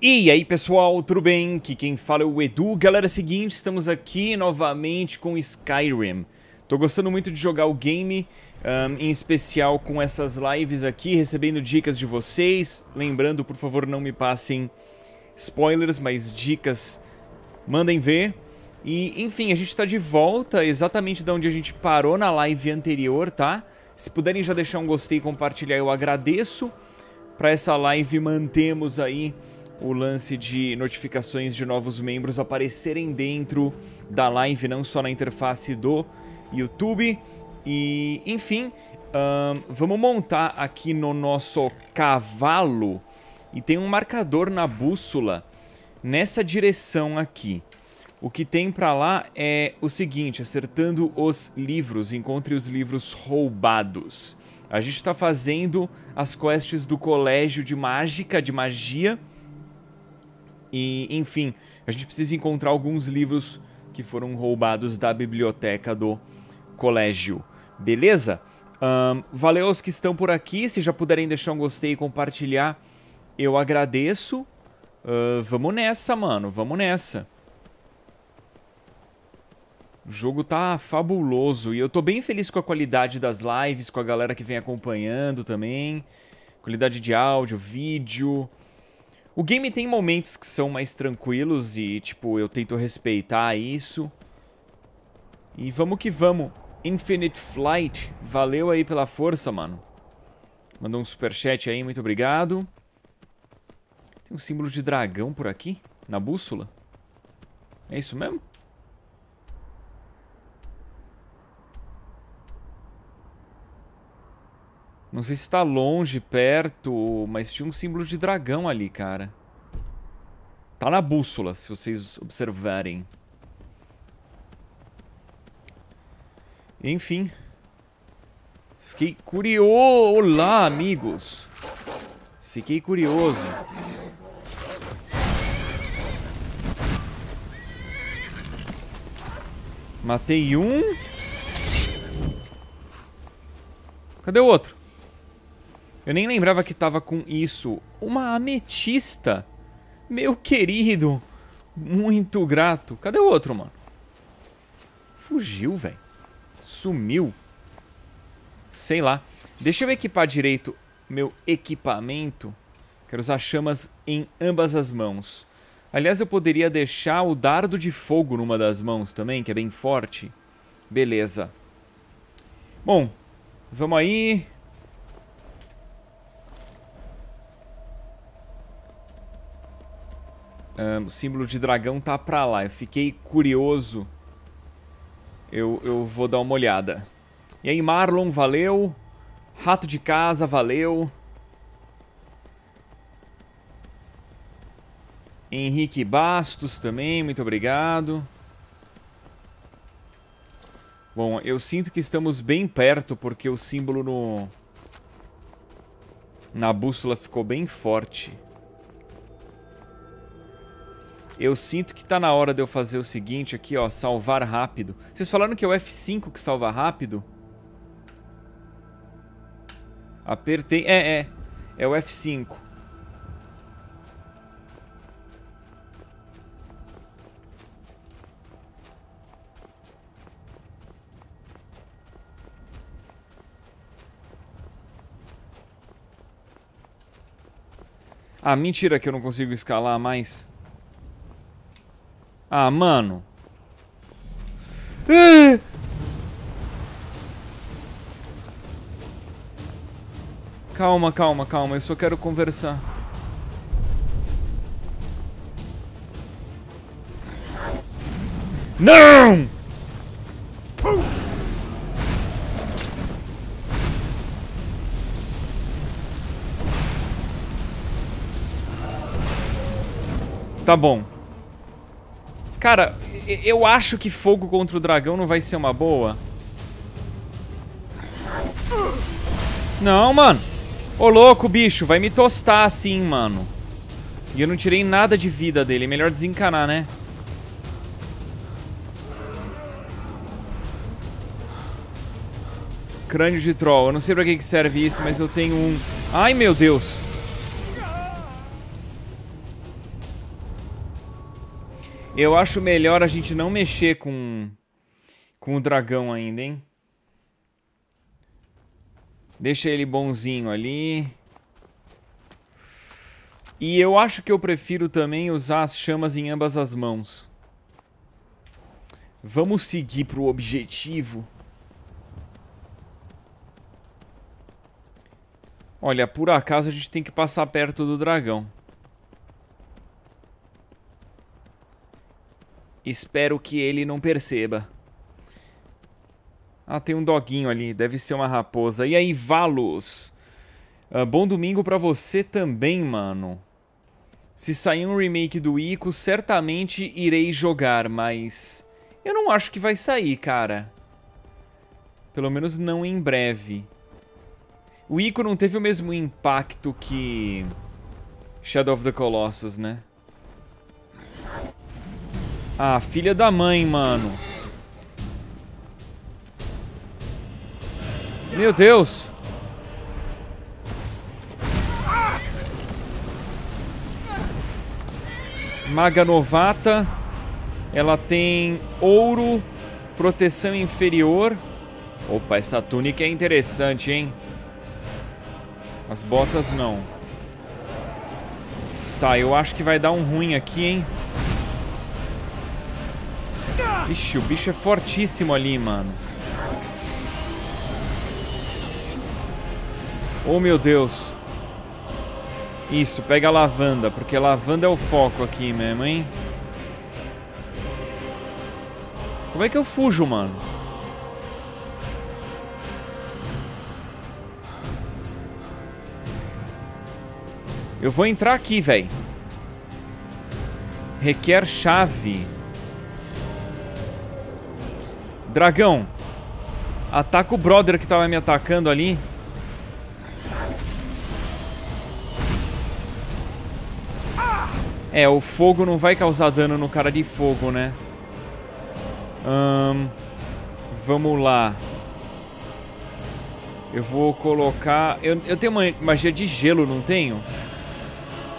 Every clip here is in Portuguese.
E aí pessoal, tudo bem? Aqui quem fala é o Edu. Galera, é o seguinte, estamos aqui novamente com Skyrim. Tô gostando muito de jogar o game, em especial com essas lives aqui, recebendo dicas de vocês. Lembrando, por favor, não me passem spoilers, mas dicas mandem ver. E enfim, a gente tá de volta exatamente de onde a gente parou na live anterior, tá? Se puderem já deixar um gostei e compartilhar, eu agradeço. Pra essa live mantemos aí o lance de notificações de novos membros aparecerem dentro da live, não só na interface do YouTube. E, enfim, vamos montar aqui no nosso cavalo. E tem um marcador na bússola nessa direção aqui. O que tem pra lá é o seguinte: acertando os livros, encontre os livros roubados. A gente tá fazendo as quests do Colégio de Mágica, de magia. E, enfim, a gente precisa encontrar alguns livros que foram roubados da biblioteca do colégio, beleza? Valeu aos que estão por aqui, se já puderem deixar um gostei e compartilhar, eu agradeço. Vamos nessa, mano, vamos nessa. O jogo tá fabuloso e eu tô bem feliz com a qualidade das lives, com a galera que vem acompanhando também. Qualidade de áudio, vídeo. O game tem momentos que são mais tranquilos e, tipo, eu tento respeitar isso. E vamos que vamos. Infinite Flight, valeu aí pela força, mano. Mandou um superchat aí, muito obrigado. Tem um símbolo de dragão por aqui, na bússola. É isso mesmo? Não sei se tá longe, perto, mas tinha um símbolo de dragão ali, cara. Tá na bússola, se vocês observarem. Enfim. Fiquei curioso. Olá, amigos. Fiquei curioso. Matei um. Cadê o outro? Eu nem lembrava que tava com isso. Uma ametista. Meu querido. Muito grato. Cadê o outro, mano? Fugiu, velho. Sumiu. Sei lá. Deixa eu equipar direito meu equipamento. Quero usar chamas em ambas as mãos. Aliás, eu poderia deixar o dardo de fogo numa das mãos também, que é bem forte. Beleza. Bom, vamos aí. O símbolo de dragão tá pra lá. Eu fiquei curioso. Eu vou dar uma olhada. E aí, Marlon, valeu. Rato de casa, valeu. Henrique Bastos também, muito obrigado. Bom, eu sinto que estamos bem perto, porque o símbolo na bússola ficou bem forte. Eu sinto que tá na hora de eu fazer o seguinte aqui, ó, salvar rápido. Vocês falaram que é o F5 que salva rápido? Apertei, é o F5. Ah, mentira que eu não consigo escalar mais. Ah, mano. Calma, calma, calma. Eu só quero conversar. Não! Tá bom. Cara, eu acho que fogo contra o dragão não vai ser uma boa. Não, mano. Ô, louco, bicho. Vai me tostar assim, mano. E eu não tirei nada de vida dele. É melhor desencanar, né? Crânio de troll. Eu não sei pra que serve isso, mas eu tenho um... Ai, meu Deus. Eu acho melhor a gente não mexer com o dragão ainda, hein? Deixa ele bonzinho ali. E eu acho que eu prefiro também usar as chamas em ambas as mãos. Vamos seguir pro objetivo. Olha, por acaso a gente tem que passar perto do dragão. Espero que ele não perceba. Ah, tem um doguinho ali. Deve ser uma raposa. E aí, Valos? Bom domingo pra você também, mano. Se sair um remake do Ico, certamente irei jogar, mas... eu não acho que vai sair, cara. Pelo menos não em breve. O Ico não teve o mesmo impacto que... Shadow of the Colossus, né? Ah, filha da mãe, mano. Meu Deus. Maga novata. Ela tem ouro, proteção inferior. Opa, essa túnica é interessante, hein? As botas não. Tá, eu acho que vai dar um ruim aqui, hein? Ixi, o bicho é fortíssimo ali, mano. Oh, meu Deus. Isso, pega a lavanda, porque a lavanda é o foco aqui mesmo, hein? Como é que eu fujo, mano? Eu vou entrar aqui, velho. Requer chave. Dragão, ataca o brother que tava me atacando ali. É, o fogo não vai causar dano no cara de fogo, né? Vamos lá. Eu vou colocar... Eu tenho uma magia de gelo, não tenho?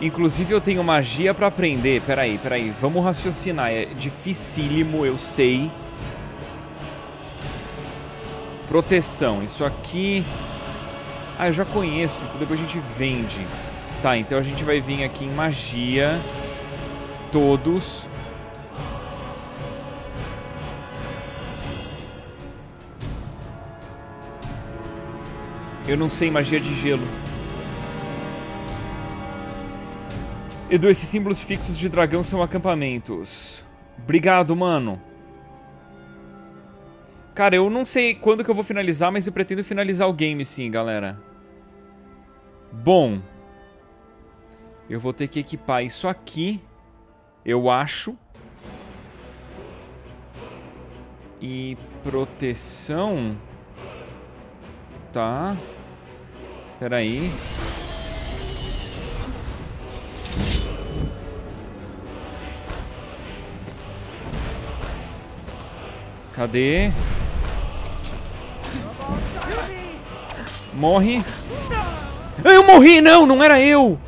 Inclusive eu tenho magia pra aprender. Peraí. Vamos raciocinar. É dificílimo, eu sei. Proteção. Isso aqui... ah, eu já conheço. Então depois a gente vende. Tá, então a gente vai vir aqui em magia. Todos. Eu não sei magia de gelo. Edu, esses símbolos fixos de dragão são acampamentos. Obrigado, mano. Cara, eu não sei quando que eu vou finalizar, mas eu pretendo finalizar o game sim, galera. Bom. Eu vou ter que equipar isso aqui, eu acho. E proteção. Tá. Peraí. Cadê? Morre. Eu morri, não, não era eu.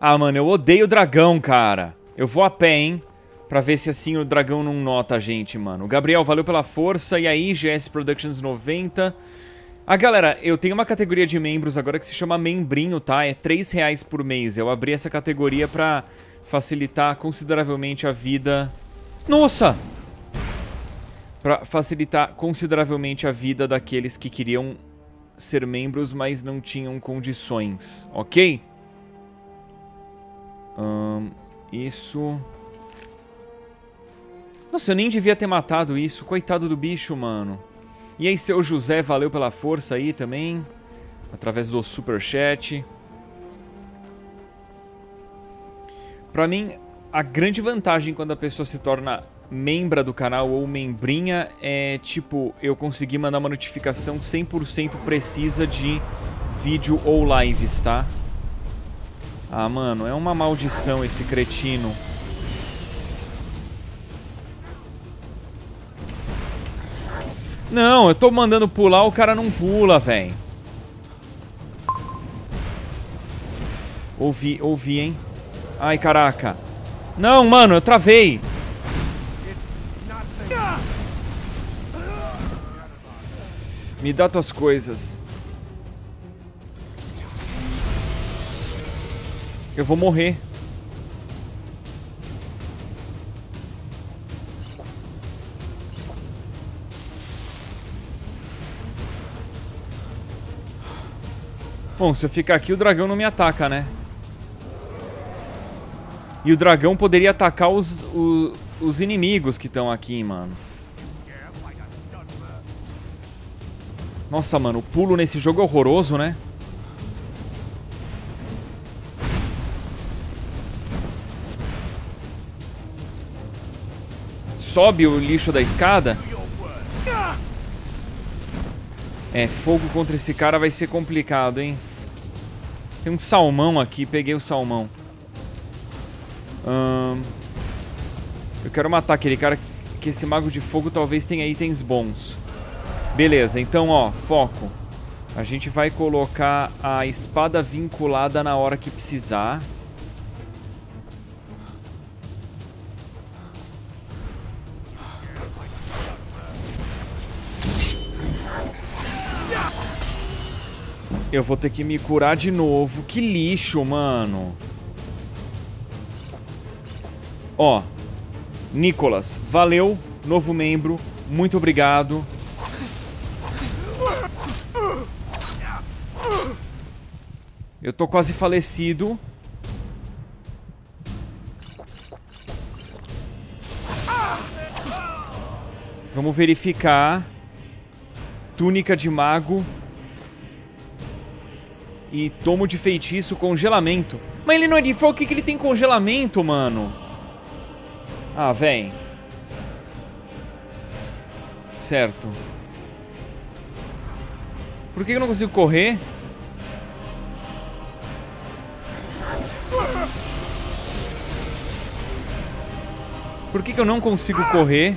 Ah, mano, eu odeio o dragão, cara. Eu vou a pé, hein? Pra ver se assim o dragão não nota a gente, mano. Gabriel, valeu pela força. E aí, GS Productions 90. Ah, galera, eu tenho uma categoria de membros agora que se chama Membrinho, tá? É R$3 por mês. Eu abri essa categoria pra facilitar consideravelmente a vida... nossa! Pra facilitar consideravelmente a vida daqueles que queriam ser membros, mas não tinham condições, ok? Isso... nossa, eu nem devia ter matado isso. Coitado do bicho, mano. E aí, seu José, valeu pela força aí também, através do superchat. Pra mim, a grande vantagem quando a pessoa se torna membra do canal ou membrinha é, tipo, eu conseguir mandar uma notificação 100% precisa de vídeo ou lives, tá? Ah, mano, é uma maldição esse cretino. Não, eu tô mandando pular, o cara não pula, velho. Ouvi, hein. Ai, caraca. Não, mano, eu travei. Me dá tuas coisas. Eu vou morrer. Bom, se eu ficar aqui, o dragão não me ataca, né? E o dragão poderia atacar os inimigos que estão aqui, mano. Nossa, mano, o pulo nesse jogo é horroroso, né? Sobe o lixo da escada. É, fogo contra esse cara vai ser complicado, hein? Tem um salmão aqui, peguei o salmão. Eu quero matar aquele cara, que esse mago de fogo talvez tenha itens bons. Beleza, então, ó, foco. A gente vai colocar a espada vinculada na hora que precisar. Eu vou ter que me curar de novo. Que lixo, mano. Ó, Nicolas, valeu, novo membro. Muito obrigado. Eu tô quase falecido. Vamos verificar. Túnica de mago. E tomo de feitiço, congelamento. Mas ele não é de fogo, o que que ele tem congelamento, mano? Ah, véi. Certo. Por que eu não consigo correr? Por que que eu não consigo correr?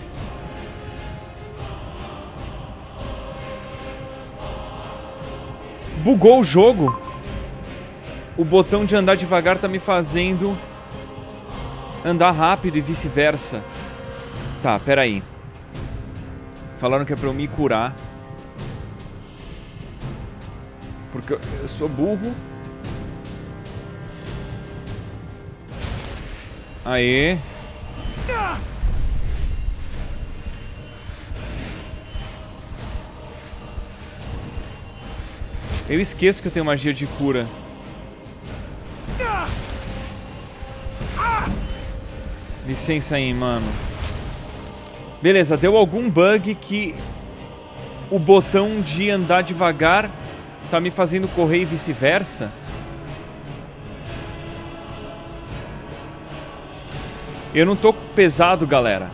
Bugou o jogo. O botão de andar devagar tá me fazendo andar rápido e vice-versa. Tá, peraí. Falaram que é pra eu me curar. Porque eu sou burro. Aê. Eu esqueço que eu tenho magia de cura. Licença aí, mano. Beleza, deu algum bug que o botão de andar devagar tá me fazendo correr e vice-versa. Eu não tô pesado, galera.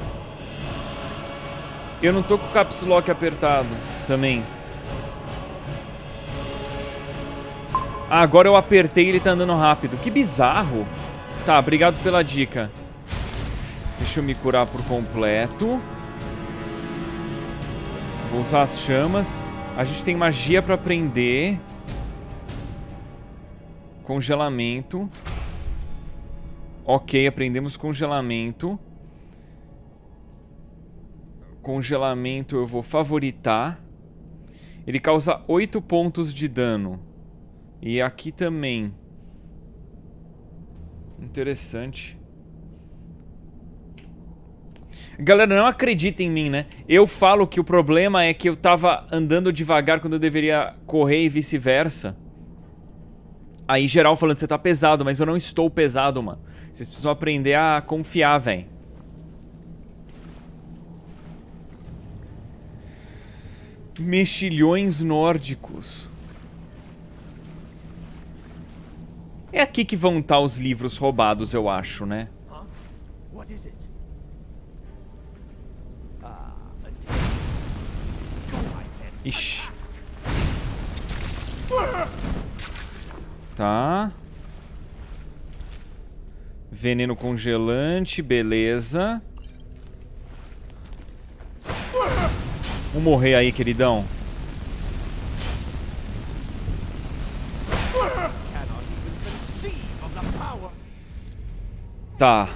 Eu não tô com o caps lock apertado também. Ah, agora eu apertei e ele tá andando rápido. Que bizarro. Tá, obrigado pela dica. Deixa eu me curar por completo. Vou usar as chamas. A gente tem magia pra prender. Congelamento. Ok, aprendemos congelamento. Congelamento eu vou favoritar. Ele causa 8 pontos de dano. E aqui também. Interessante. Galera, não acredita em mim, né? Eu falo que o problema é que eu tava andando devagar quando eu deveria correr e vice-versa. Aí geral falando, você tá pesado, mas eu não estou pesado, mano. Vocês precisam aprender a confiar, velho. Mexilhões nórdicos. É aqui que vão estar os livros roubados, eu acho, né? Ixi. Tá. Veneno congelante, beleza. Vamos morrer aí, queridão. Tá.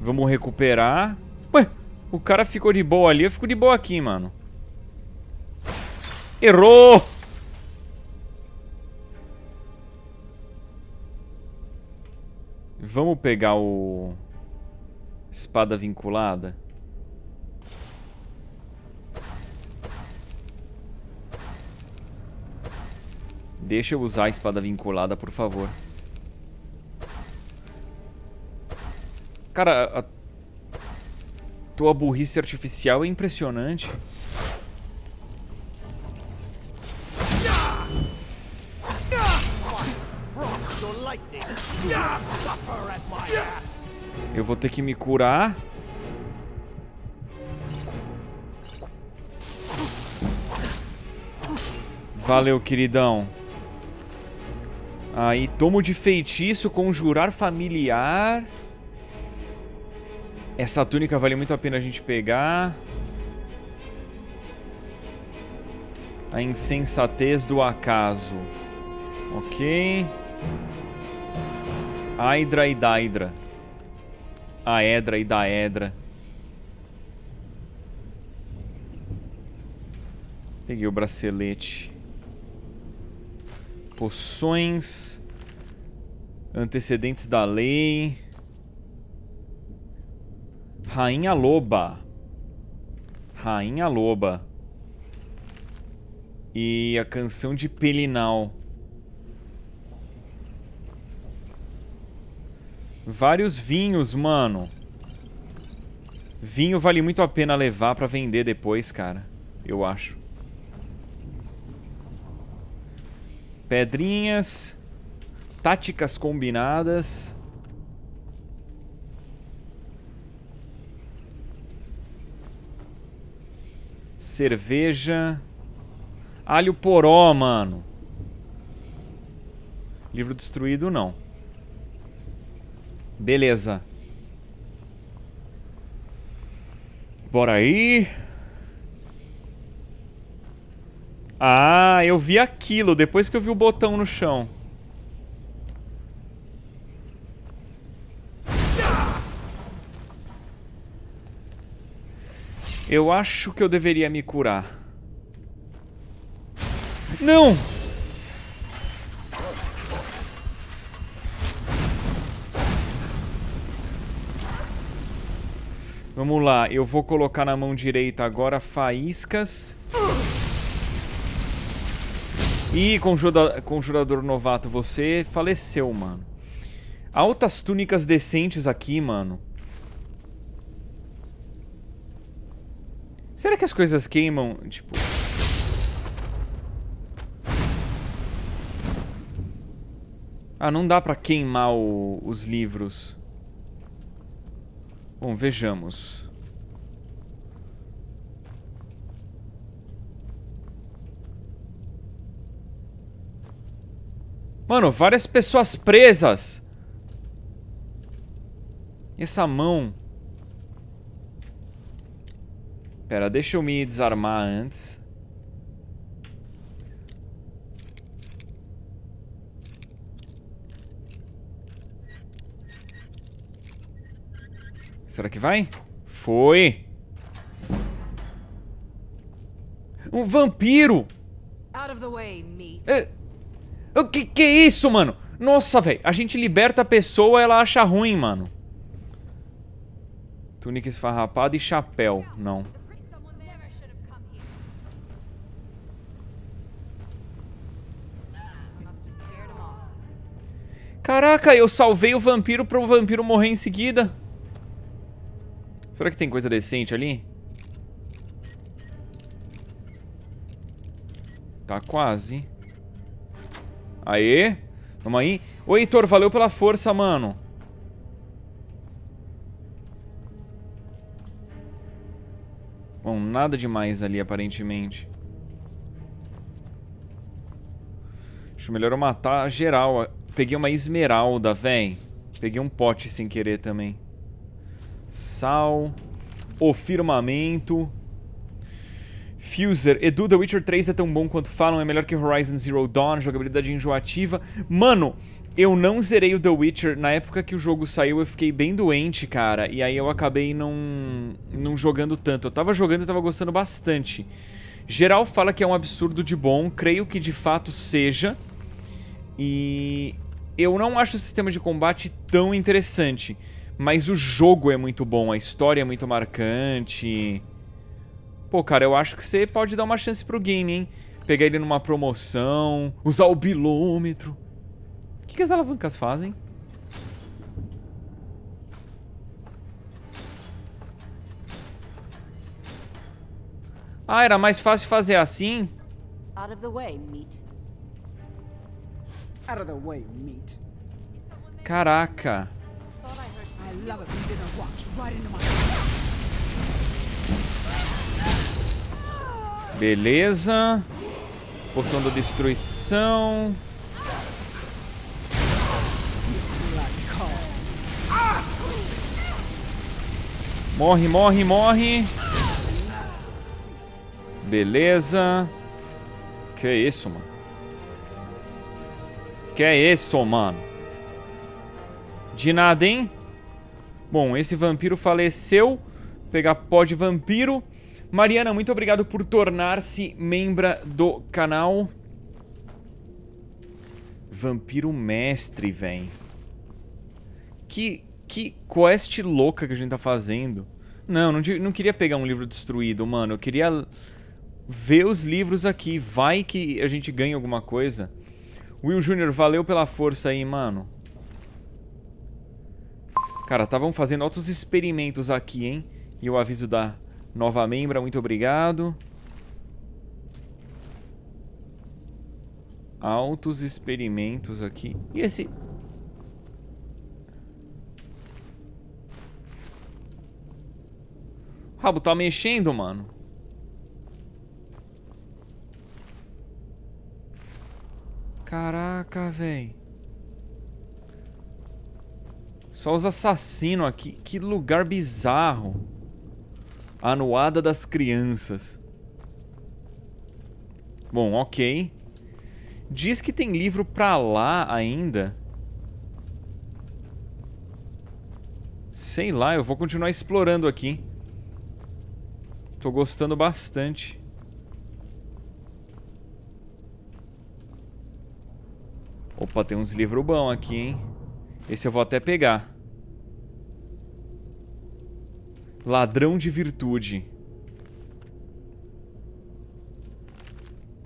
Vamos recuperar. Ué, o cara ficou de boa ali, eu fico de boa aqui, mano. Errou! Vamos pegar o... espada vinculada. Deixa eu usar a espada vinculada, por favor. Cara, a tua burrice artificial é impressionante. Eu vou ter que me curar. Valeu, queridão. Aí, tomo de feitiço, conjurar familiar. Essa túnica vale muito a pena a gente pegar. A insensatez do acaso. Ok. Aedra e Daedra. Aedra e Daedra. Peguei o bracelete. Poções. Antecedentes da lei. Rainha Loba. Rainha Loba. E a canção de Pelinal. Vários vinhos, mano. Vinho vale muito a pena levar pra vender depois, cara. Eu acho. Pedrinhas. Táticas combinadas. Cerveja. Alho poró, mano. Livro destruído, não. Beleza. Bora aí. Ah, eu vi aquilo depois que eu vi o botão no chão. Eu acho que eu deveria me curar. Não! Vamos lá, eu vou colocar na mão direita agora faíscas. Ih, conjurador novato, você faleceu, mano. Altas túnicas decentes aqui, mano. Será que as coisas queimam? Tipo... ah, não dá pra queimar os livros. Bom, vejamos. Mano, várias pessoas presas. Essa mão... pera, deixa eu me desarmar antes. Será que vai? Foi! Um vampiro! O que é isso, mano? Nossa, velho. A gente liberta a pessoa, ela acha ruim, mano. Túnica esfarrapada e chapéu. Não. Caraca, eu salvei o vampiro para o vampiro morrer em seguida. Será que tem coisa decente ali? Tá quase. Aê. Vamos aí. Ô, Heitor, valeu pela força, mano. Bom, nada demais ali, aparentemente. Acho melhor eu matar geral. Peguei uma esmeralda, véi. Peguei um pote sem querer também. Sal. O firmamento. Fuser. Edu, The Witcher 3 é tão bom quanto falam. É melhor que Horizon Zero Dawn. Jogabilidade enjoativa. Mano, eu não zerei o The Witcher. Na época que o jogo saiu, eu fiquei bem doente, cara. E aí eu acabei não jogando tanto. Eu tava jogando e tava gostando bastante. Geral fala que é um absurdo de bom. Creio que de fato seja. E eu não acho o sistema de combate tão interessante, mas o jogo é muito bom, a história é muito marcante. Pô, cara, eu acho que você pode dar uma chance pro game, hein? Pegar ele numa promoção, usar o bilômetro. O que as alavancas fazem? Ah, era mais fácil fazer assim? Out of the way, meat. Out of the way, meat. Caraca. Beleza. Poção da destruição. Morre, morre, morre. Beleza. Que é isso, mano? Que é isso, mano? De nada, hein? Bom, esse vampiro faleceu. Vou pegar pó de vampiro. Mariana, muito obrigado por tornar-se membra do canal. Vampiro mestre, véi. Que quest louca que a gente tá fazendo. Não queria pegar um livro destruído, mano. Eu queria ver os livros aqui. Vai que a gente ganha alguma coisa. Will Jr., valeu pela força aí, mano. Cara, estavam fazendo altos experimentos aqui, hein? E o aviso da nova membra, muito obrigado. Altos experimentos aqui. E esse... O rabo tá mexendo, mano. Caraca, véi. Só os assassinos aqui. Que lugar bizarro. A anuada das crianças. Bom, ok. Diz que tem livro pra lá ainda. Sei lá, eu vou continuar explorando aqui. Tô gostando bastante. Opa, tem uns livros bons aqui, hein? Esse eu vou até pegar. Ladrão de virtude.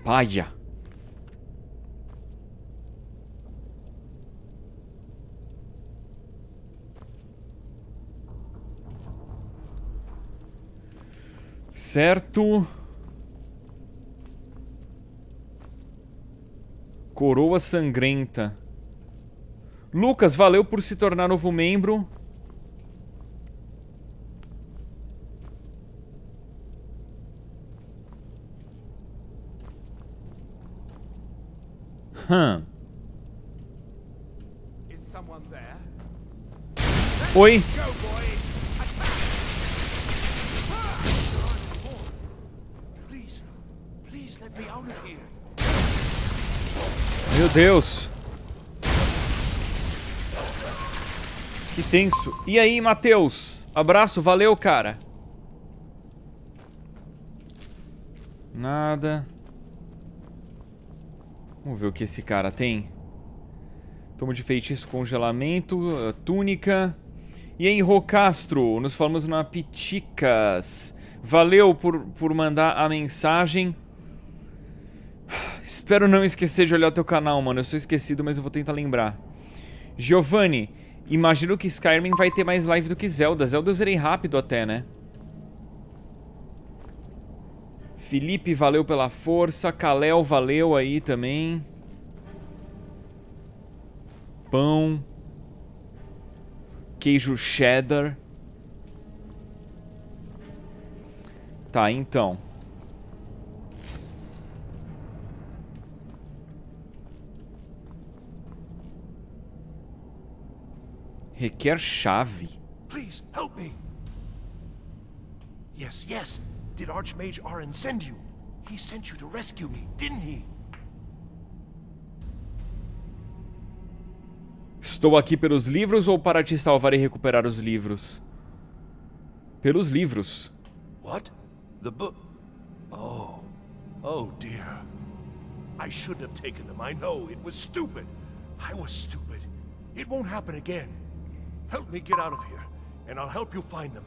Paia. Certo. Coroa sangrenta. Lucas, valeu por se tornar novo membro. Oi. Meu Deus. Que tenso. E aí, Matheus? Abraço, valeu, cara. Nada. Vamos ver o que esse cara tem. Tomo de feitiço, congelamento, túnica. E aí, Rocastro? Nos falamos na Piticas. Valeu por mandar a mensagem. Espero não esquecer de olhar teu canal, mano. Eu sou esquecido, mas eu vou tentar lembrar. Giovanni, imagino que Skyrim vai ter mais live do que Zelda. Zelda eu zerei rápido até, né? Felipe, valeu pela força. Kalel, valeu aí também. Pão. Queijo cheddar. Tá, então. Requer chave. Please, help me. Yes, yes. Did Archmage Arran send you? He sent you to rescue me, didn't he? Estou aqui pelos livros ou para te salvar e recuperar os livros? Pelos livros. What? The book. Oh. Oh dear. I shouldn't have taken them. I know it was stupid. I was stupid. It won't happen again. Help me get out of here and I'll help you find them.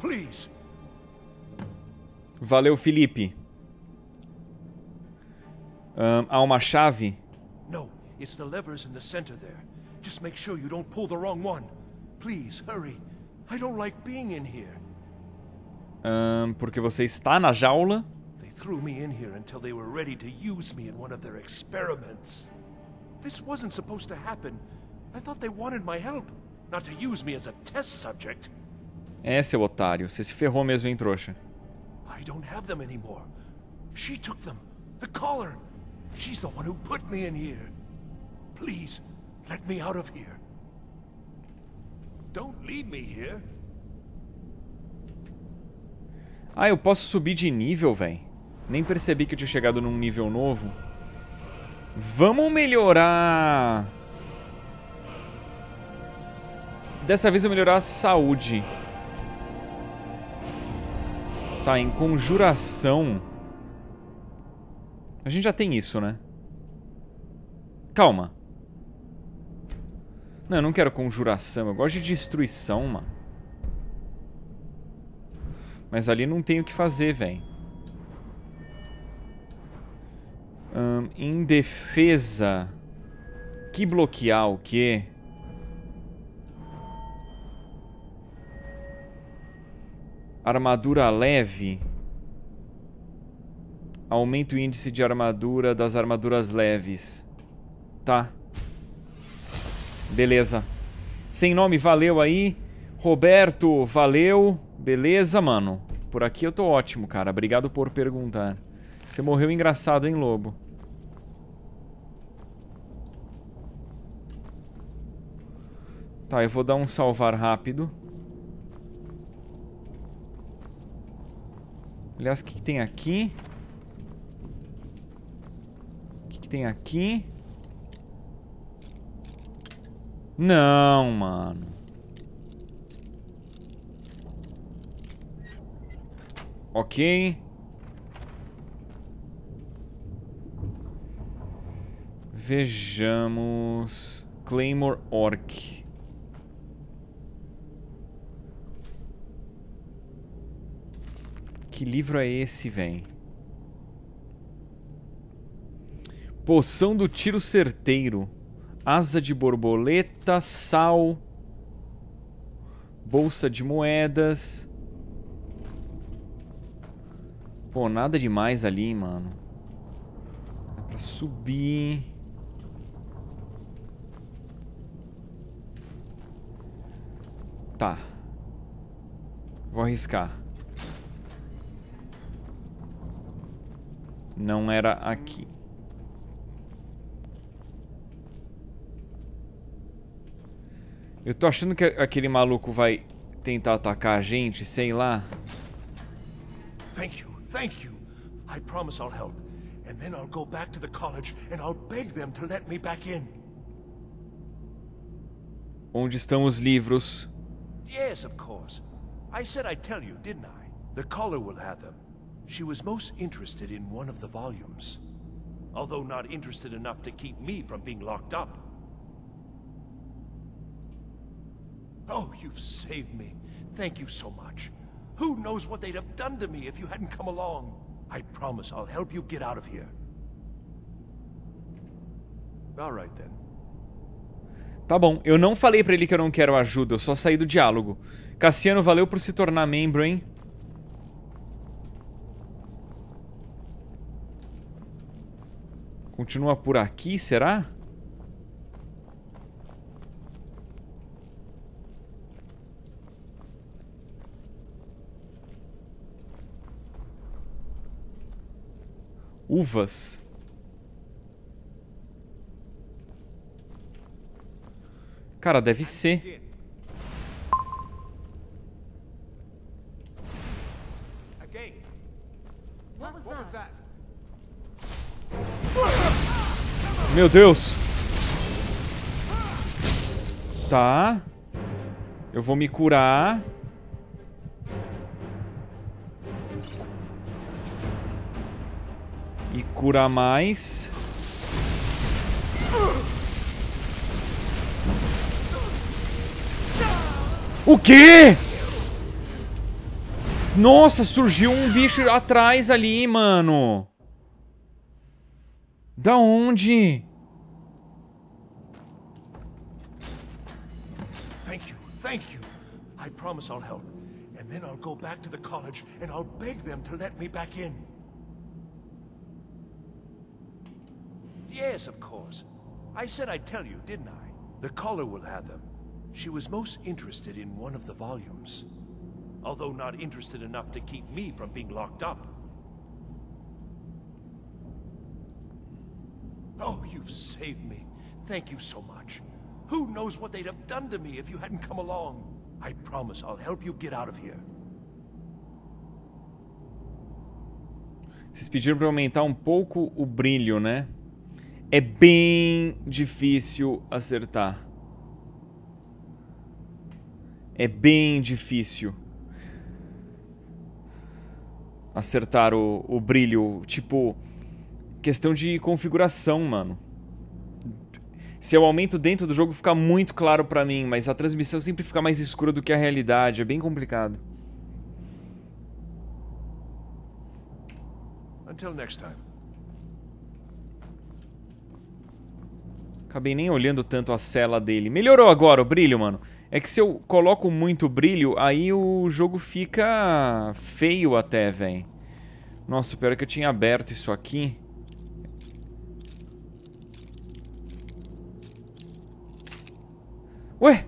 Please. Valeu, Felipe. Há uma chave? No, it's the levers in the center there. Just make sure you don't pull the wrong one. Please, hurry. I don't like being in here. Porque você está na jaula? They threw me in here until they were ready to use me in one of their experiments. This wasn't supposed to happen. I thought they wanted my help, not to use me as a test subject. É, seu otário, você se ferrou mesmo, hein, trouxa. I don't have them anymore. She took them. The collar. She's the one who put me in here. Please, let me out of here. Don't leave me here. Ah, eu posso subir de nível, velho. Nem percebi que eu tinha chegado num nível novo. Vamos melhorar. Dessa vez eu melhorar a saúde. Tá, em conjuração. A gente já tem isso, né? Calma. Não, eu não quero conjuração. Eu gosto de destruição, mano. Mas ali não tem o que fazer, velho. Em defesa. Que bloquear o quê? Armadura leve. Aumenta o índice de armadura das armaduras leves. Tá. Beleza. Sem nome, valeu aí. Roberto, valeu. Beleza, mano. Por aqui eu tô ótimo, cara. Obrigado por perguntar. Você morreu engraçado, hein, lobo? Tá, eu vou dar um salvar rápido. Aliás, o que tem aqui? O que tem aqui? Não, mano. Ok. Vejamos. Claymore Orc. Que livro é esse, véi? Poção do tiro certeiro. Asa de borboleta, sal, bolsa de moedas. Pô, nada demais ali, mano. Dá pra subir. Tá. Vou arriscar. Não era aqui. Eu tô achando que aquele maluco vai tentar atacar a gente, sei lá. Thank you, thank you. I promise I'll help. And then I'll go back to the college and I'll beg them to let me back in. Onde estão os livros? Yes, of course. I said I'd tell you, didn't I? The collar will have them. She was most interested in one of the volumes, although not interested enough to keep me from being locked up. Oh, you've saved me. Thank you so much. Who knows what they'd have done to me if you hadn't come along? I promise I'll help you get out of here. All right then. Tá bom, eu não falei pra ele que eu não quero ajuda, eu só saí do diálogo. Cassiano, valeu por se tornar membro, hein? Continua por aqui, será? Uvas. Cara, deve ser. Meu Deus. Tá. Eu vou me curar. E curar mais. O quê? Nossa, surgiu um bicho atrás ali, mano. Da onde? Thank you, thank you. I promise I'll help. And then I'll go back to the college and I'll beg them to let me back in. Yes, of course. I said I'd tell you, didn't I? The caller will have them. She was most interested in one of the volumes. Although not interested enough to keep me from being locked up. Oh, you've saved me. Thank you so much. Who knows what they'd have done to me if you hadn't come along? I promise I'll help you get out of here. Vocês pediram para aumentar um pouco o brilho, né? É bem difícil acertar. É bem difícil acertar o brilho. Tipo, questão de configuração, mano. Se eu aumento dentro do jogo, fica muito claro pra mim. Mas a transmissão sempre fica mais escura do que a realidade. É bem complicado. Until next time. Acabei nem olhando tanto a cela dele. Melhorou agora o brilho, mano. É que se eu coloco muito brilho, aí o jogo fica feio até, velho. Nossa, pior é que eu tinha aberto isso aqui. Ué?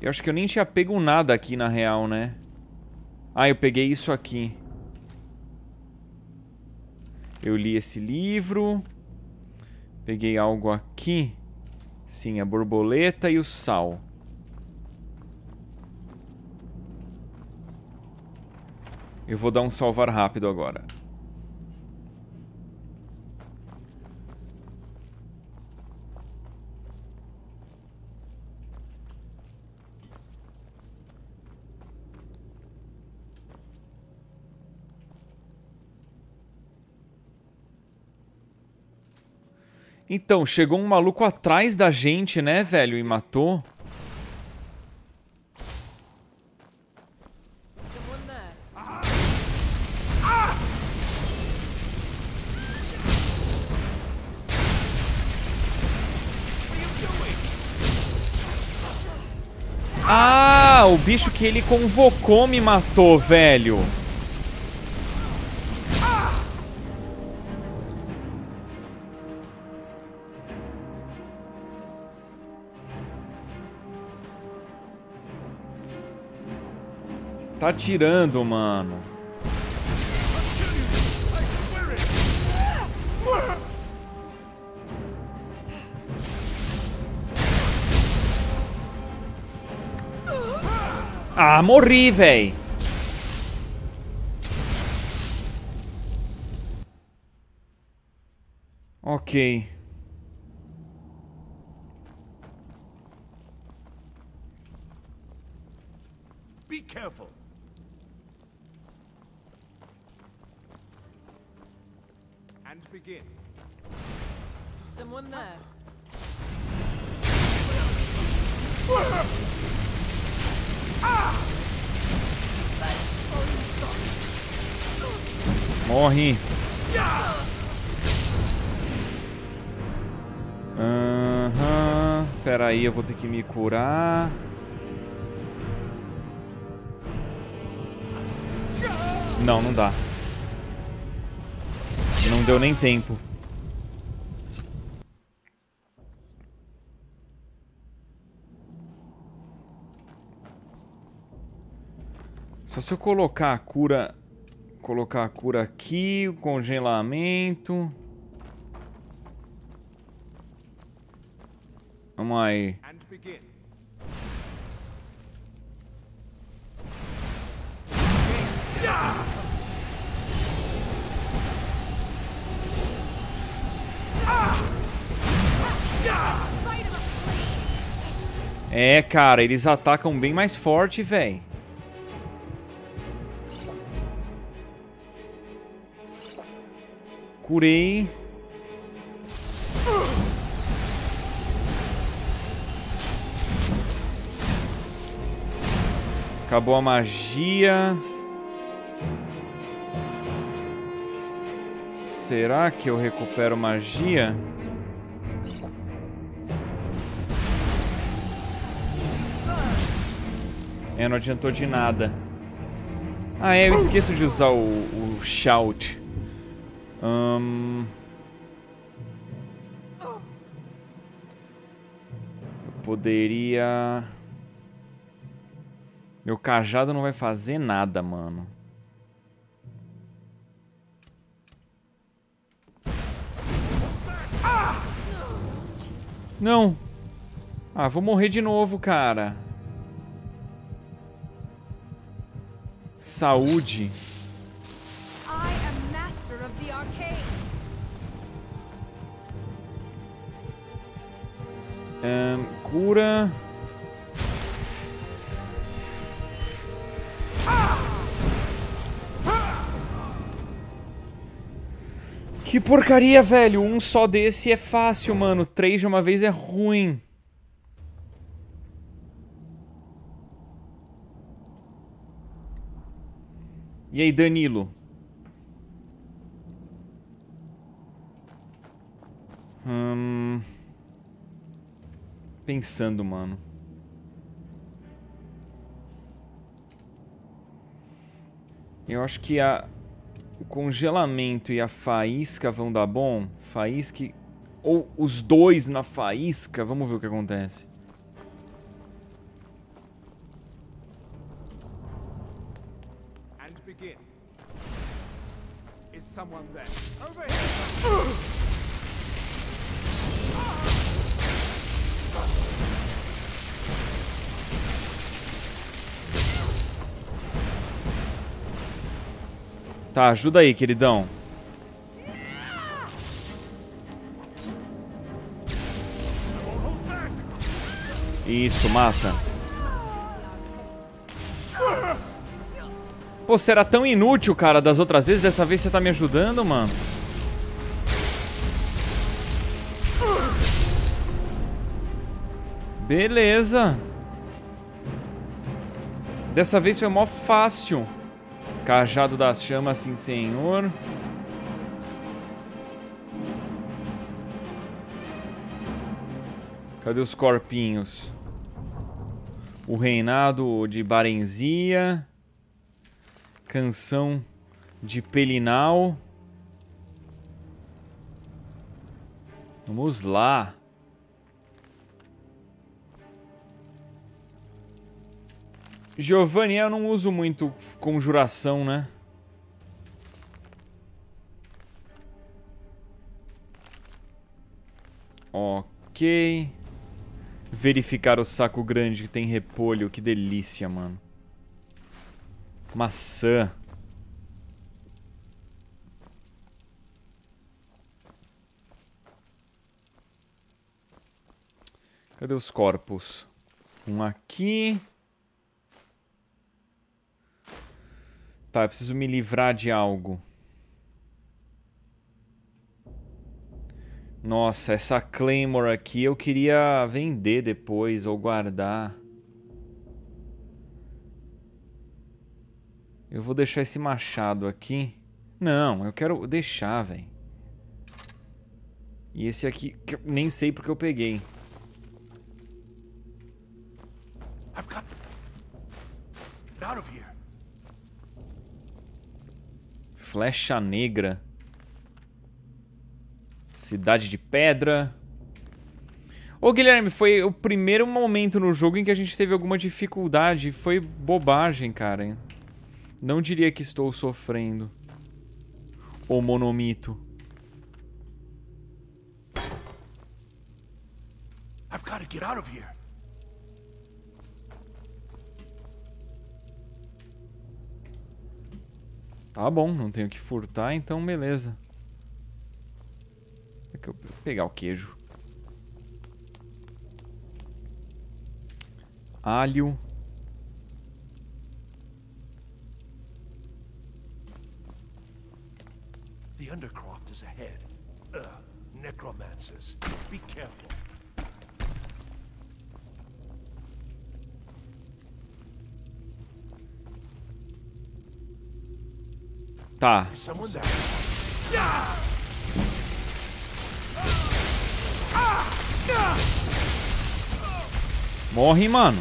Eu acho que eu nem tinha pego nada aqui na real, né? Ah, eu peguei isso aqui. Eu li esse livro. Peguei algo aqui. Sim, a borboleta e o sal. Eu vou dar um salvar rápido agora. Então, chegou um maluco atrás da gente, né, velho? E matou. Ah, o bicho que ele convocou me matou, velho. Tá atirando, mano. Ah, morri, véi. Ok. Be careful. And begin. Someone there. Morre. Aham. Pera aí, eu vou ter que me curar. Não, não dá. Não deu nem tempo. Só se eu colocar a cura... Colocar a cura aqui, o congelamento... Calma aí. É, cara, eles atacam bem mais forte, velho. Curei. Acabou a magia. Será que eu recupero magia? É, não adiantou de nada. Ah, é, eu esqueço de usar o shout. Eu poderia... Meu cajado não vai fazer nada, mano. Não. Ah, vou morrer de novo, cara. Saúde. Cura. Que porcaria, velho. Um só desse é fácil, mano. 3 de uma vez é ruim. E aí, Danilo? Pensando, mano. Eu acho que o congelamento e a faísca vão dar bom. Faísca... Ou os dois na faísca. Vamos ver o que acontece. Tá, ajuda aí, queridão. Isso, mata. Pô, você era tão inútil, cara, das outras vezes. Dessa vez você tá me ajudando, mano. Beleza. Dessa vez foi mó fácil. Cajado das chamas, sim, senhor. Cadê os corpinhos? O reinado de Barenzia. Canção de Pelinal. Vamos lá. Giovanni, eu não uso muito conjuração, né? Ok. Verificar o saco grande que tem repolho. Que delícia, mano. Maçã. Cadê os corpos? Um aqui. Tá, eu preciso me livrar de algo. Nossa, essa Claymore aqui eu queria vender depois ou guardar. Eu vou deixar esse machado aqui. Não, eu quero deixar, velho. E esse aqui, que eu nem sei porque eu peguei. I've got... Get out of here. Flecha negra. Cidade de pedra. Ô, Guilherme, foi o primeiro momento no jogo em que a gente teve alguma dificuldade. Foi bobagem, cara. Não diria que estou sofrendo. Ô, monomito. I've got to get out of here. Tá bom, não tenho que furtar, então beleza. É que eu vou pegar o queijo. Alho. The undercroft is ahead. Necromancers, be careful. Tá. Morre, mano.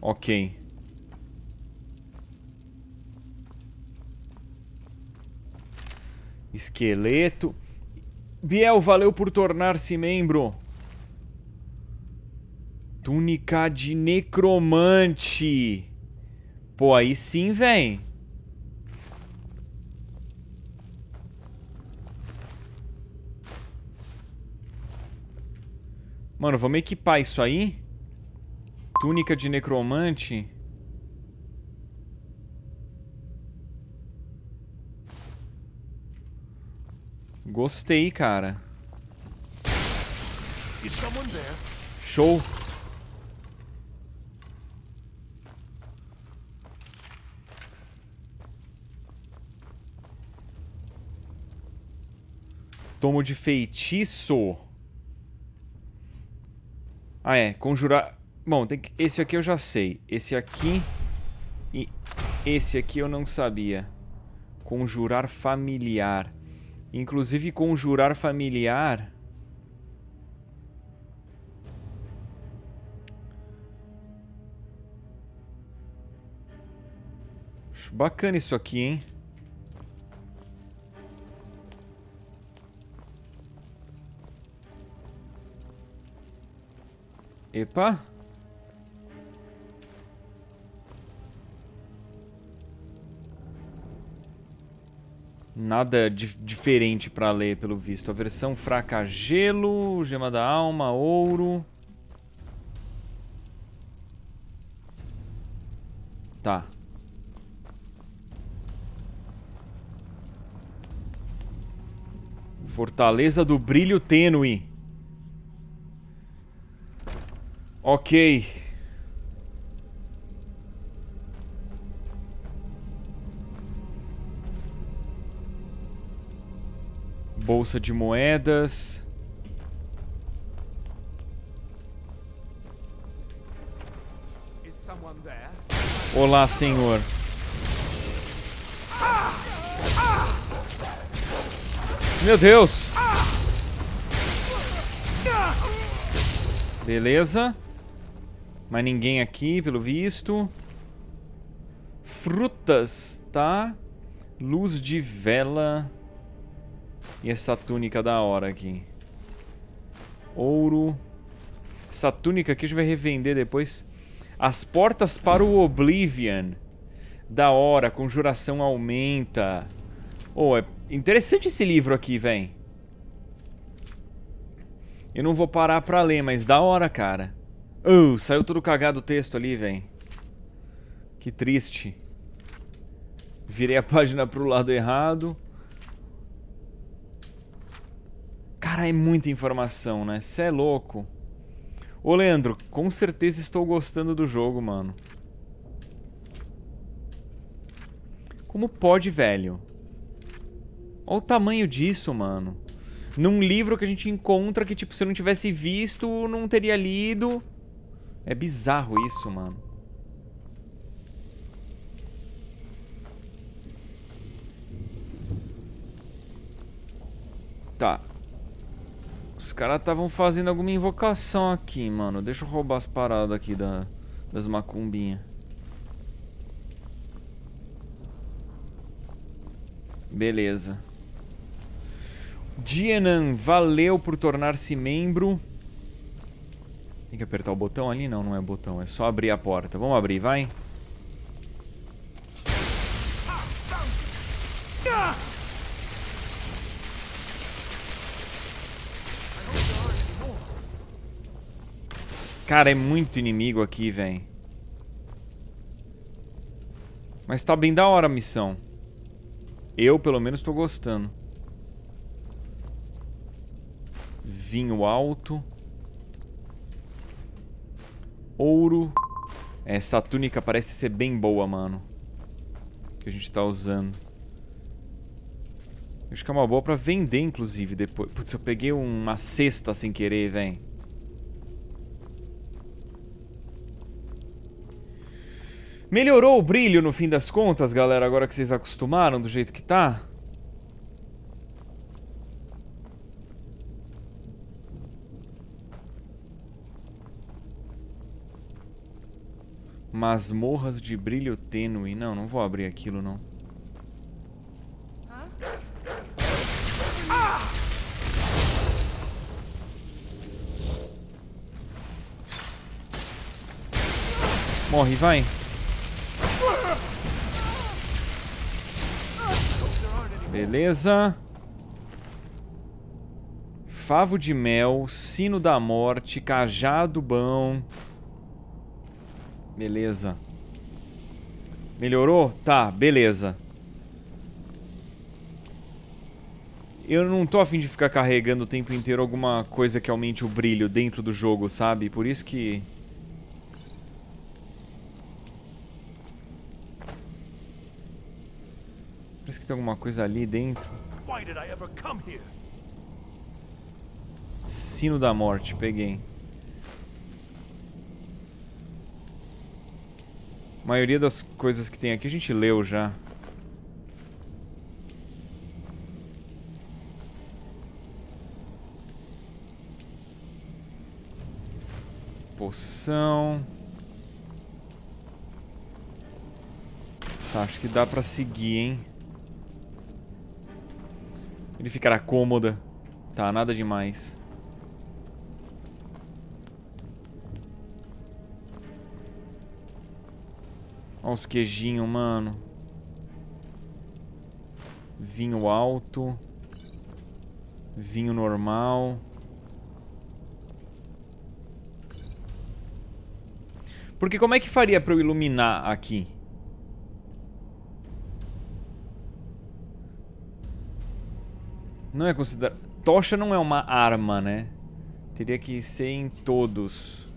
Ok. Esqueleto. Biel, valeu por tornar-se membro. Túnica de necromante. Pô, aí sim, véi. Mano, vamos equipar isso aí. Túnica de necromante. Gostei, cara. Show. Tomo de feitiço. Ah, é. Conjurar... Bom, tem que... esse aqui eu já sei. Esse aqui... E esse aqui eu não sabia. Conjurar familiar. Inclusive, conjurar familiar... Bacana isso aqui, hein? Epa. Nada diferente pra ler, pelo visto. A versão fraca, gelo, gema da alma, ouro. Tá. Fortaleza do brilho tênue. Ok. Bolsa de moedas. Olá, senhor. Meu Deus. Beleza. Mas ninguém aqui, pelo visto. Frutas, tá? Luz de vela. E essa túnica da hora aqui. Ouro. Essa túnica aqui a gente vai revender depois. As portas para o Oblivion. Da hora, conjuração aumenta. Oh, é interessante esse livro aqui, véi. Eu não vou parar pra ler, mas da hora, cara. Oh, saiu todo cagado o texto ali, velho. Que triste. Virei a página pro lado errado. Cara, é muita informação, né? Cê é louco. Ô, Leandro, com certeza estou gostando do jogo, mano. Como pode, velho? Olha o tamanho disso, mano. Num livro que a gente encontra que, tipo, se eu não tivesse visto, não teria lido... É bizarro isso, mano. Tá. Os caras estavam fazendo alguma invocação aqui, mano. Deixa eu roubar as paradas aqui das macumbinhas. Beleza. Dienan, valeu por tornar-se membro. Tem que apertar o botão ali? Não, não é botão. É só abrir a porta. Vamos abrir, vai. Cara, é muito inimigo aqui, velho. Mas tá bem da hora a missão. Eu, pelo menos, tô gostando. Vinho alto. Ouro. Essa túnica parece ser bem boa, mano. Que a gente tá usando. Acho que é uma boa pra vender, inclusive, depois. Putz, eu peguei uma cesta sem querer, velho. Melhorou o brilho no fim das contas, galera, agora que vocês acostumaram do jeito que tá. Masmorras de brilho tênue. Não, não vou abrir aquilo, não. Morre, vai. Beleza. Favo de mel, sino da morte, cajado bom. Beleza. Melhorou? Tá, beleza. Eu não tô a fim de ficar carregando o tempo inteiro alguma coisa que aumente o brilho dentro do jogo, sabe? Por isso que... Parece que tem alguma coisa ali dentro. Sino da morte, peguei. A maioria das coisas que tem aqui a gente leu já. Poção. Tá, acho que dá pra seguir, hein? Ele ficará cômoda. Tá, nada demais. Olha os queijinhos, mano. Vinho alto. Vinho normal. Porque como é que faria pra eu iluminar aqui? Não é considerado... Tocha não é uma arma, né? Teria que ser em todos.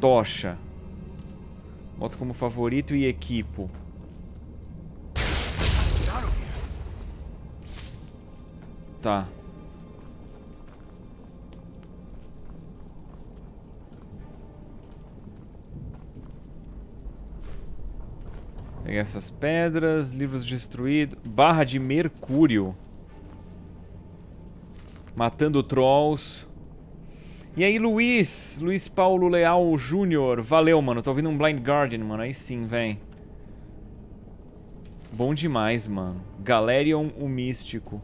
Tocha. Boto como favorito e equipo. Tá. Peguei essas pedras, livros destruídos, barra de mercúrio. Matando trolls. E aí, Luiz Paulo Leal Júnior. Valeu, mano. Tô ouvindo um Blind Guardian, mano. Aí sim, vem. Bom demais, mano. Galerion, o Místico.